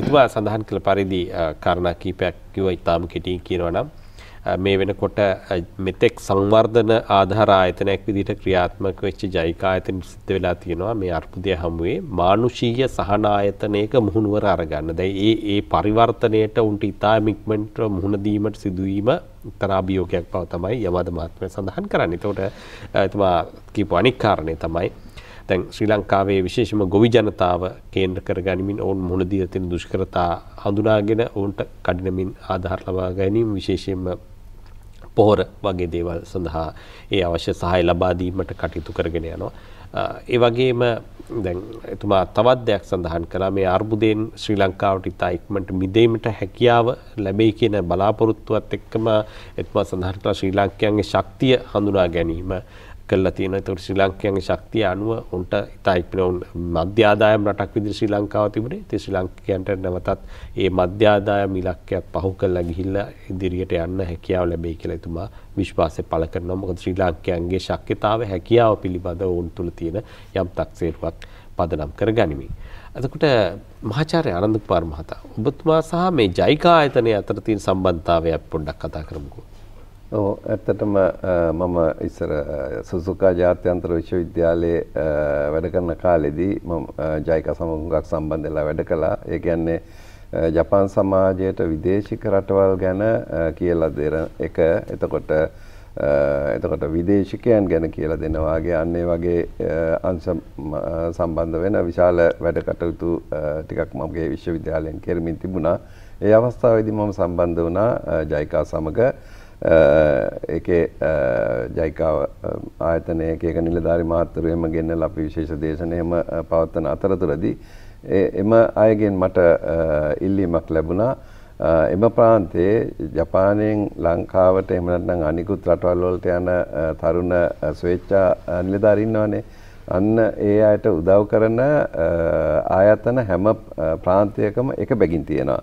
Etwa සඳහන් කළ පරිදි කාරණා කීපයක් කිව්ව ඉතාම කෙටි කියනවා නම් මේ වෙනකොට මෙතෙක් සංවර්ධන ආධාර ආයතනයක් විදිහට ක්‍රියාත්මක වෙච්ච ජයිකා ආයතන සිද්ධ වෙලා තියෙනවා මේ අර්බුදය හැමුවේ මානුෂීය සහන ආයතනයක මුහුණුවර අරගන්න. දැන් ඒ ඒ පරිවර්තනයට උන්ට ඉතාම ඉක්මනට මුහුණ දීමට සිදුවීම තර අභියෝගයක් බව තමයි යවද මහත්මයා සඳහන් කරන්නේ. ඒකට එතුමා කියපු අනික් කාරණේ තමයි දැන් ශ්‍රී ලංකාවේ විශේෂම ගොවි ජනතාව කේන්ද්‍ර කරගනිමින් ඔවුන් මුහුණ දී ඇති දුෂ්කරතා හඳුනාගෙන ඔවුන්ට කඩිනමින් ආධාර ලබා ගැනීම විශේෂයෙන්ම පොහොර වගේ දේවල් සඳහා ඒ අවශ්‍ය සහාය ලබා දීමට කටයුතු කරගෙන යනවා. ඒ වගේම දැන් එතුමා තවත් දෙයක් සඳහන් කළා මේ අර්බුදයෙන් ශ්‍රී ලංකාවට ඉතා ඉක්මනට මිදීමට හැකියාව ලැබෙයි කියන බලාපොරොත්තුවත් එක්කම එතුමා සඳහන් කළා ශ්‍රී ලාංකිකයන්ගේ ශක්තිය හඳුනා ගැනීම කළා තියෙනවා. ඒතකොට ශ්‍රී ලාංකිකයන්ගේ ශක්තිය අනුව උන්ට ඉතින් මධ්‍ය ආදායම් රටක් විදිහට ශ්‍රී ලංකාව තිබුණේ. ඉතින් ශ්‍රී ලාංකිකයන්ට නැවතත් මේ මධ්‍ය ආදායම් ඉලක්කයක් පහු කරලා ගිහිල්ලා ඉදිරියට යන්න හැකියාව ලැබෙයි කියලා එතුමා විශ්වාසය පළ කරනවා. මොකද ශ්‍රී ලාංකිකයන්ගේ ශක්තිතාවය හැකියාව පිළිබඳව උන් තුල තියෙන යම් තක්සේරුවක් පදනම් කරගනිමි. එතකොට මහාචාර්ය ආනන්ද කුමාර මහතා ඔබතුමා සහ මේ ජයිකා ආයතනය අතර තියෙන සම්බන්ධතාවය අපි පොඩ්ඩක් කතා කරමුකෝ. Oh, at that time, Mama is a Suzuka Jatyantra Vishwavidyalaya Vedakarana Kaledi, JICA Samahungak Sambandela Vedakala, Ekanne Japan Samajeta Videshika Ratawal Gana Kiela Dera Eka, Etakota Etakota Videshika and Gana Kiela Denawage, Annewage Ansam Sambandavena Vishala Vedakatu Tikak Mamge Vishwavidyalaya and Kermin Tibuna, Eavasta Vidimam Sambanduna, JICA Samaga. ඒකේ ජයිකාව ආයතනයේ එක නිලධාරී මාත්‍රුවෙම ගෙන්නලා අපි විශේෂ දේශනෙම පවත්වන අතරතුරදී එම අයගෙන් මට ඉල්ලීමක් ලැබුණා එම ප්‍රාන්තයේ ජපානයෙන් ලංකාවට එහෙම නැත්නම් අනිකුත් රටවල් වලට යන තරුණ ස්වේච්ඡා නිලධාරී ඉන්නවනේ අන්න ඒ අයට උදව් කරන ආයතන හැම ප්‍රාන්තයකම එක බැගින් තියෙනවා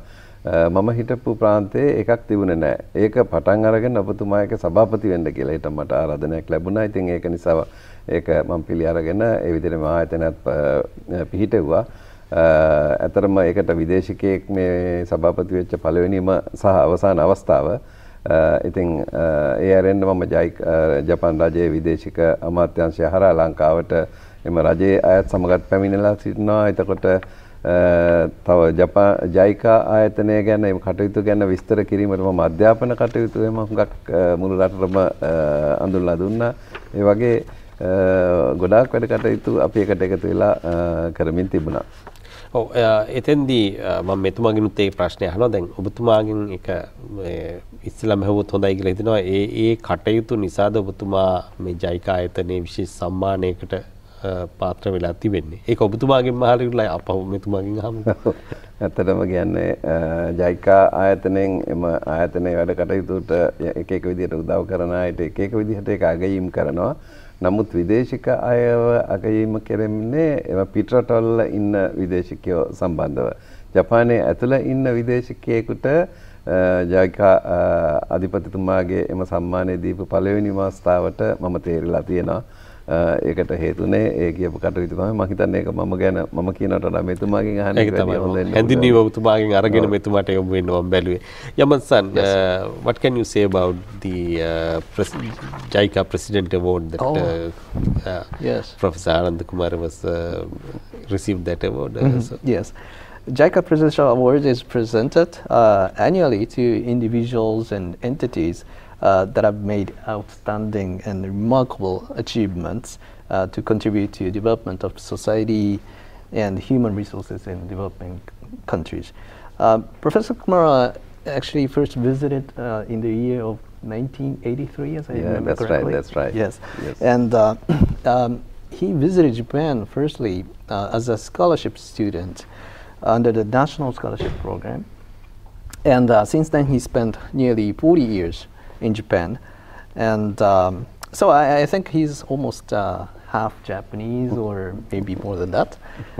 මම හිටපු ප්‍රාන්තයේ එකක් තිබුණේ නැහැ. ඒක පටන් අරගෙන ඔබතුමා එක සභාපති වෙන්න කියලා හිට මට ආරාධනාවක් ලැබුණා. ඉතින් ඒක නිසා ඒක මම පිළි අරගෙන ඒ විදිහටම ආයතනයත් පිහිටෙව්වා. අතරම ඒකට විදේශිකයෙක් මේ සභාපති වෙච්ච පළවෙනිම සහ අවසාන අවස්ථාව. ඉතින් ඒ ආරෙන්න මම ජපාන් රජයේ විදේශික අමාත්‍යාංශය හරහා ලංකාවට එම රජයේ අයත් සමගත් පැමිණලා සිටිනවා. එතකොට තව ජපාන් ජයිකා ආයතනය ගැන මේ කටයුතු ගැන විස්තර කිරීමට මම අධ්‍යාපන කටයුතු එම හුඟක් මුළු රටටම අඳුල්ලා දුන්නා. ඒ වගේ ගොඩාක් වැඩ කටයුතු අපි එකට එකතු වෙලා කරමින් තිබුණා. ඔව් එතෙන්දී මම මෙතුමාගෙනුත් ඒ ප්‍රශ්නය අහනවා. දැන් ඔබතුමාගෙන් එක මේ ඉස්ලාම් හැවොත් හොඳයි කියලා හිතනවා. ඒ ඒ කටයුතු නිසාද ඔබතුමා මේ ජයිකා ආයතනයේ විශේෂ සම්මානයකට පාත්‍ර වෙලා තිබෙන්නේ. ඒක ඔබතුමාගෙන් මහලුයි අපහු මෙතුමාගෙන් අහමු. ඇත්තටම කියන්නේ ජයිකා ආයතනයෙන් එම ආයතනයේ වැඩ කටයුතුට එක එක විදිහට උදව් කරන අයට එක එක විදිහට ඒක අගයීම් කරනවා. නමුත් විදේශික අයව අගයීම් කරන්නේ එම පිටරටවල ඉන්න විදේශිකයෝ සම්බන්ධව. ජපානයේ ඇතුළ ඉන්න විදේශිකයෙකුට ජයිකා අධිපතිතුමාගේ එම සම්මානය දීපු පළවෙනි අවස්ථාවට මම තේරිලා තියෙනවා. ඒකට හේතුනේ ඒ කියපු කටයුතු තමයි මම හිතන්නේ ඒක මම ගැන මම කියනට වඩා මෙතුමාගෙන් අහන්න ඒක තමයි හොඳ. හැඳින්වීම ඔබතුමාගෙන් අරගෙන මෙතුමාට යොමු වෙන්න මම බැලුවේ. යමන් සන්, what can you say about the uh, pres JICA President Award that oh. uh, yes. Professor Anand Kumar was uh, received that award? Mm -hmm. So. Yes. JICA Presidential Award is presented uh, annually to individuals and entities uh, that have made outstanding and remarkable achievements uh, to contribute to development of society and human resources in developing countries. Uh, Professor Kumara actually first visited uh, in the year of nineteen eighty-three, as I yeah, remember that's correctly. That's right, that's right. Yes, yes. and uh, um, he visited Japan firstly uh, as a scholarship student under the National Scholarship Program, and uh, since then he spent nearly forty years in Japan, and um, so I, I think he's almost uh, half Japanese or maybe more than that.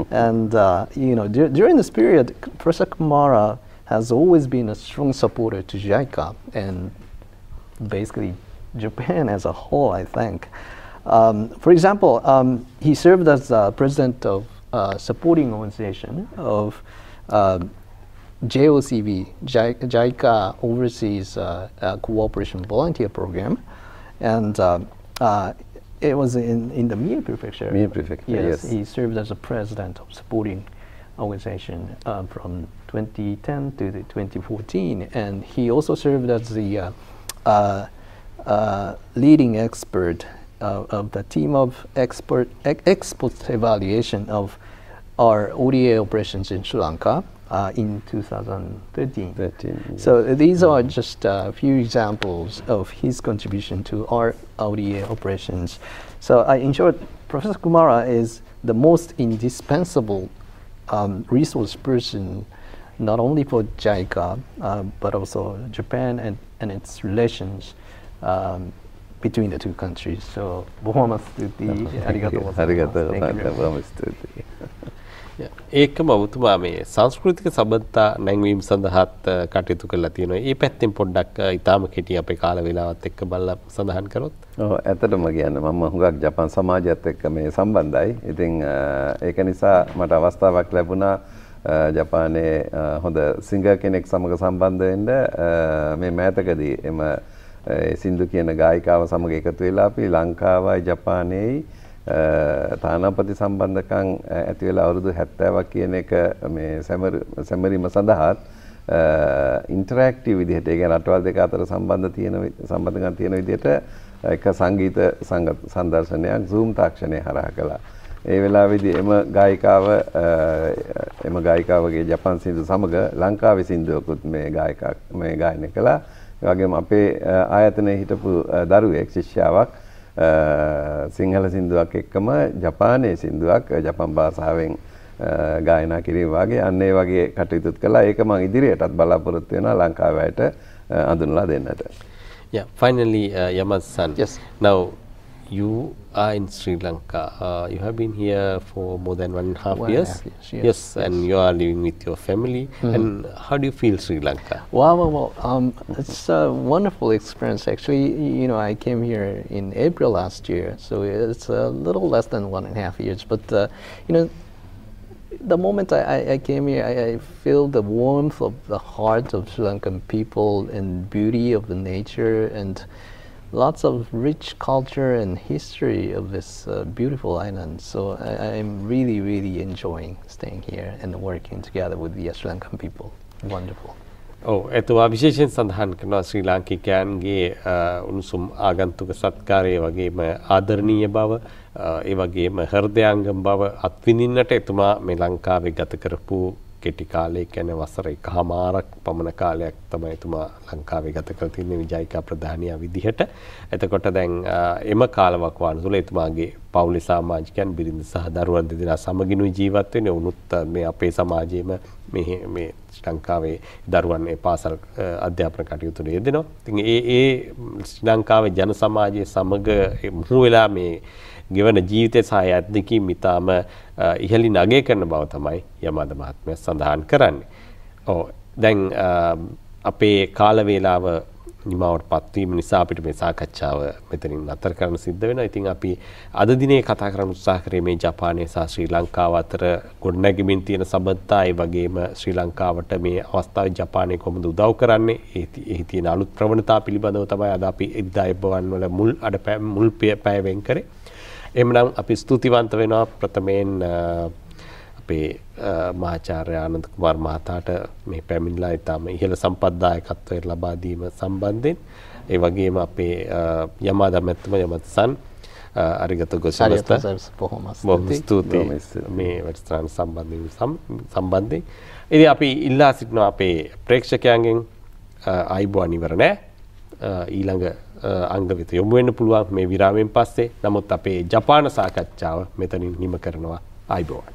And uh, you know, dur during this period, Professor Kumara has always been a strong supporter to JICA and basically Japan as a whole, I think. Um, for example, um, he served as uh, president of Uh, supporting organization of uh, J O C V, JICA Overseas uh, uh, Cooperation Volunteer Program, and uh, uh, it was in, in the Mie Prefecture. Mie Prefecture, yes, yes. He served as a president of supporting organization uh, from twenty ten to the twenty fourteen, and he also served as the uh, uh, uh, leading expert Uh, of the team of expert ex expert evaluation of our O D A operations in Sri Lanka uh, in two thousand thirteen. thirteen, yes. So these mm. are just a uh, few examples of his contribution to our O D A operations. So uh, in short, Professor Kumara is the most indispensable um, resource person, not only for JICA, uh, but also Japan and, and its relations um, between the two countries. So, Bohamastuti, Arigato. Arigato. Bohamastuti. ඒකම ඔබතුමා මේ සංස්කෘතික සම්බන්ධතා නැංවීම සඳහාත් කටයුතු කරලා තියෙනවා. මේ පැත්තෙන් පොඩ්ඩක් ඊටාම කෙටි අපේ කාල වේලාවත් එක්ක බලලා සඳහන් කරොත්. ඔව් ඇත්තටම කියන්නේ මම හුඟක් ජපාන් සමාජයත් එක්ක මේ සම්බන්ධයි. ඉතින් ඒක නිසා මට අවස්ථාවක් ලැබුණා ජපානයේ හොඳ සිංගර් කෙනෙක් සමග සම්බන්ධ වෙන්න. මේ මෑතකදී එම සින්දු කියන ගායිකාව සමග එකතු වෙලා අපි ලංකාවයි ජපානයේයි තානාපති සම්බන්ධකම් ඇති වෙලා අවුරුදු හැත්තෑවක් කියන එක මේ සැමරීම සඳහාත් ඉන්ටරැක්ටිව් විදිහට ඒ කියන්නේ රටවල් දෙක අතර සම්බන්ධ තියෙන සම්බන්ධකම් තියෙන විදිහට එක සංගීත සංදර්ශනයක් Zoom තාක්ෂණය හරහා කළා. ඒ වෙලාවේදී එම ගායිකාව එම ගායිකාවගේ ජපාන් සින්දු සමග ලංකාවේ සින්දුවකුත් මේ ගායිකා මේ ගායනය කළා. වගේම අපේ ආයතනයේ හිටපු දරුවෙක් ශිෂ්‍යාවක් සිංහල සින්දුවක් එක්කම ජපානයේ සින්දුවක් ජපන් භාෂාවෙන් ගායනා කිරීම වගේ අන්න ඒ වගේ කටයුතුත් කළා. ඒක මම ඉදිරියටත් බලාපොරොත්තු වෙනවා ලංකාවට අඳුනලා දෙන්නට. Yeah, finally uh, Yaman-san. Yes. Now you are in Sri Lanka. Uh, you have been here for more than one and a half one years. Half years yes, yes, and you are living with your family. Mm-hmm. And how do you feel Sri Lanka? Wow, wow, wow. Um, it's a wonderful experience. Actually, you know, I came here in April last year, so it's a little less than one and a half years. But, uh, you know, the moment I, I came here, I, I feel the warmth of the heart of Sri Lankan people and beauty of the nature and lots of rich culture and history of this uh, beautiful island. So I am really, really enjoying staying here and working together with the Sri Lankan people. Wonderful. Oh, etuwa visheshen sandhan karna Sri Lankikange unsum agantuka satkaraya wagema adaraniya bawa e wagema hridayangam bawa atwininnata etuma me Lankawe gatha karapu කෙටි කාලේ කියන්නේ වසර එකහමාරක් පමණ කාලයක් තමයි එතුමා ලංකාවේ ගත කර තින්නේ ජයිකා ප්‍රධානියා විදිහට. එතකොට දැන් එම කාලවකවාන තුළ එතුමාගේ පවුලේ සමාජිකයන් බිරිඳ සහ දරුවන් දෙදෙනා සමගිනුයි ජීවත් වෙන්නේ. උනුත් මේ අපේ සමාජයේම මේ මේ ශ්‍රී ලංකාවේ දරුවන් ඒ පාසල් අධ්‍යාපන කටයුතු වල යෙදෙනවා. ඉතින් ඒ ඒ ශ්‍රී ලංකාවේ ජන සමාජයේ සමග මුළු වෙලා මේ ගෙවන ජීවිතය සහ අධ්‍යක්ීම් ඉතාම ඉහළින් අගය කරන බව තමයි යමද මහත්මයා සඳහන් කරන්නේ. ඔව් දැන් අපේ කාල වේලාව නිමවටපත් වීම නිසා අපිට මේ සාකච්ඡාව මෙතනින් නතර කරන්න සිද්ධ වෙනවා. ඉතින් අපි අද දිනේ කතා කරන්න උත්සාහ කරේ මේ ජපානය සහ ශ්‍රී ලංකාව අතර ගොඩනැගෙමින් තියෙන සබඳතා, ඒ වගේම ශ්‍රී ලංකාවට මේ අවස්ථාවේ ජපානය කොහොමද උදව් කරන්නේ, එහි තියෙන අලුත් ප්‍රවණතා පිළිබඳව තමයි අද අපි ඉරිදා අයුබෝවන් වල මුල් අඩපෑ මුල් පැය වෙන් කරේ. එම්නම් අපි ස්තුතිවන්ත වෙනවා ප්‍රථමයෙන් අපේ මහාචාර්ය ආනන්ද කුමාර මහතාට මේ පැමිණිලා ඉතාම ඉහළ සම්පත්දායකත්වය ලබා දීම සම්බන්ධයෙන්. ඒ වගේම අපේ යමාදා මැතිතුම යමත්සන් අරිගතෝ ගොසලස්ත බොහොම ස්තුතියි මේ වැඩසටහන සම්බන්ධයෙන් සම්බන්ධයෙන්. ඉතින් අපි ඉල්ලා සිටිනවා අපේ ප්‍රේක්ෂකයන්ගෙන් අයුබෝවන් ඉවර නෑ. ඊළඟ අංග වෙත යොමු වෙන්න පුළුවන් මේ විරාමයෙන් පස්සේ. නමුත් අපේ ජපාන සාකච්ඡාව මෙතනින් නිම කරනවා. අයුබෝවන්.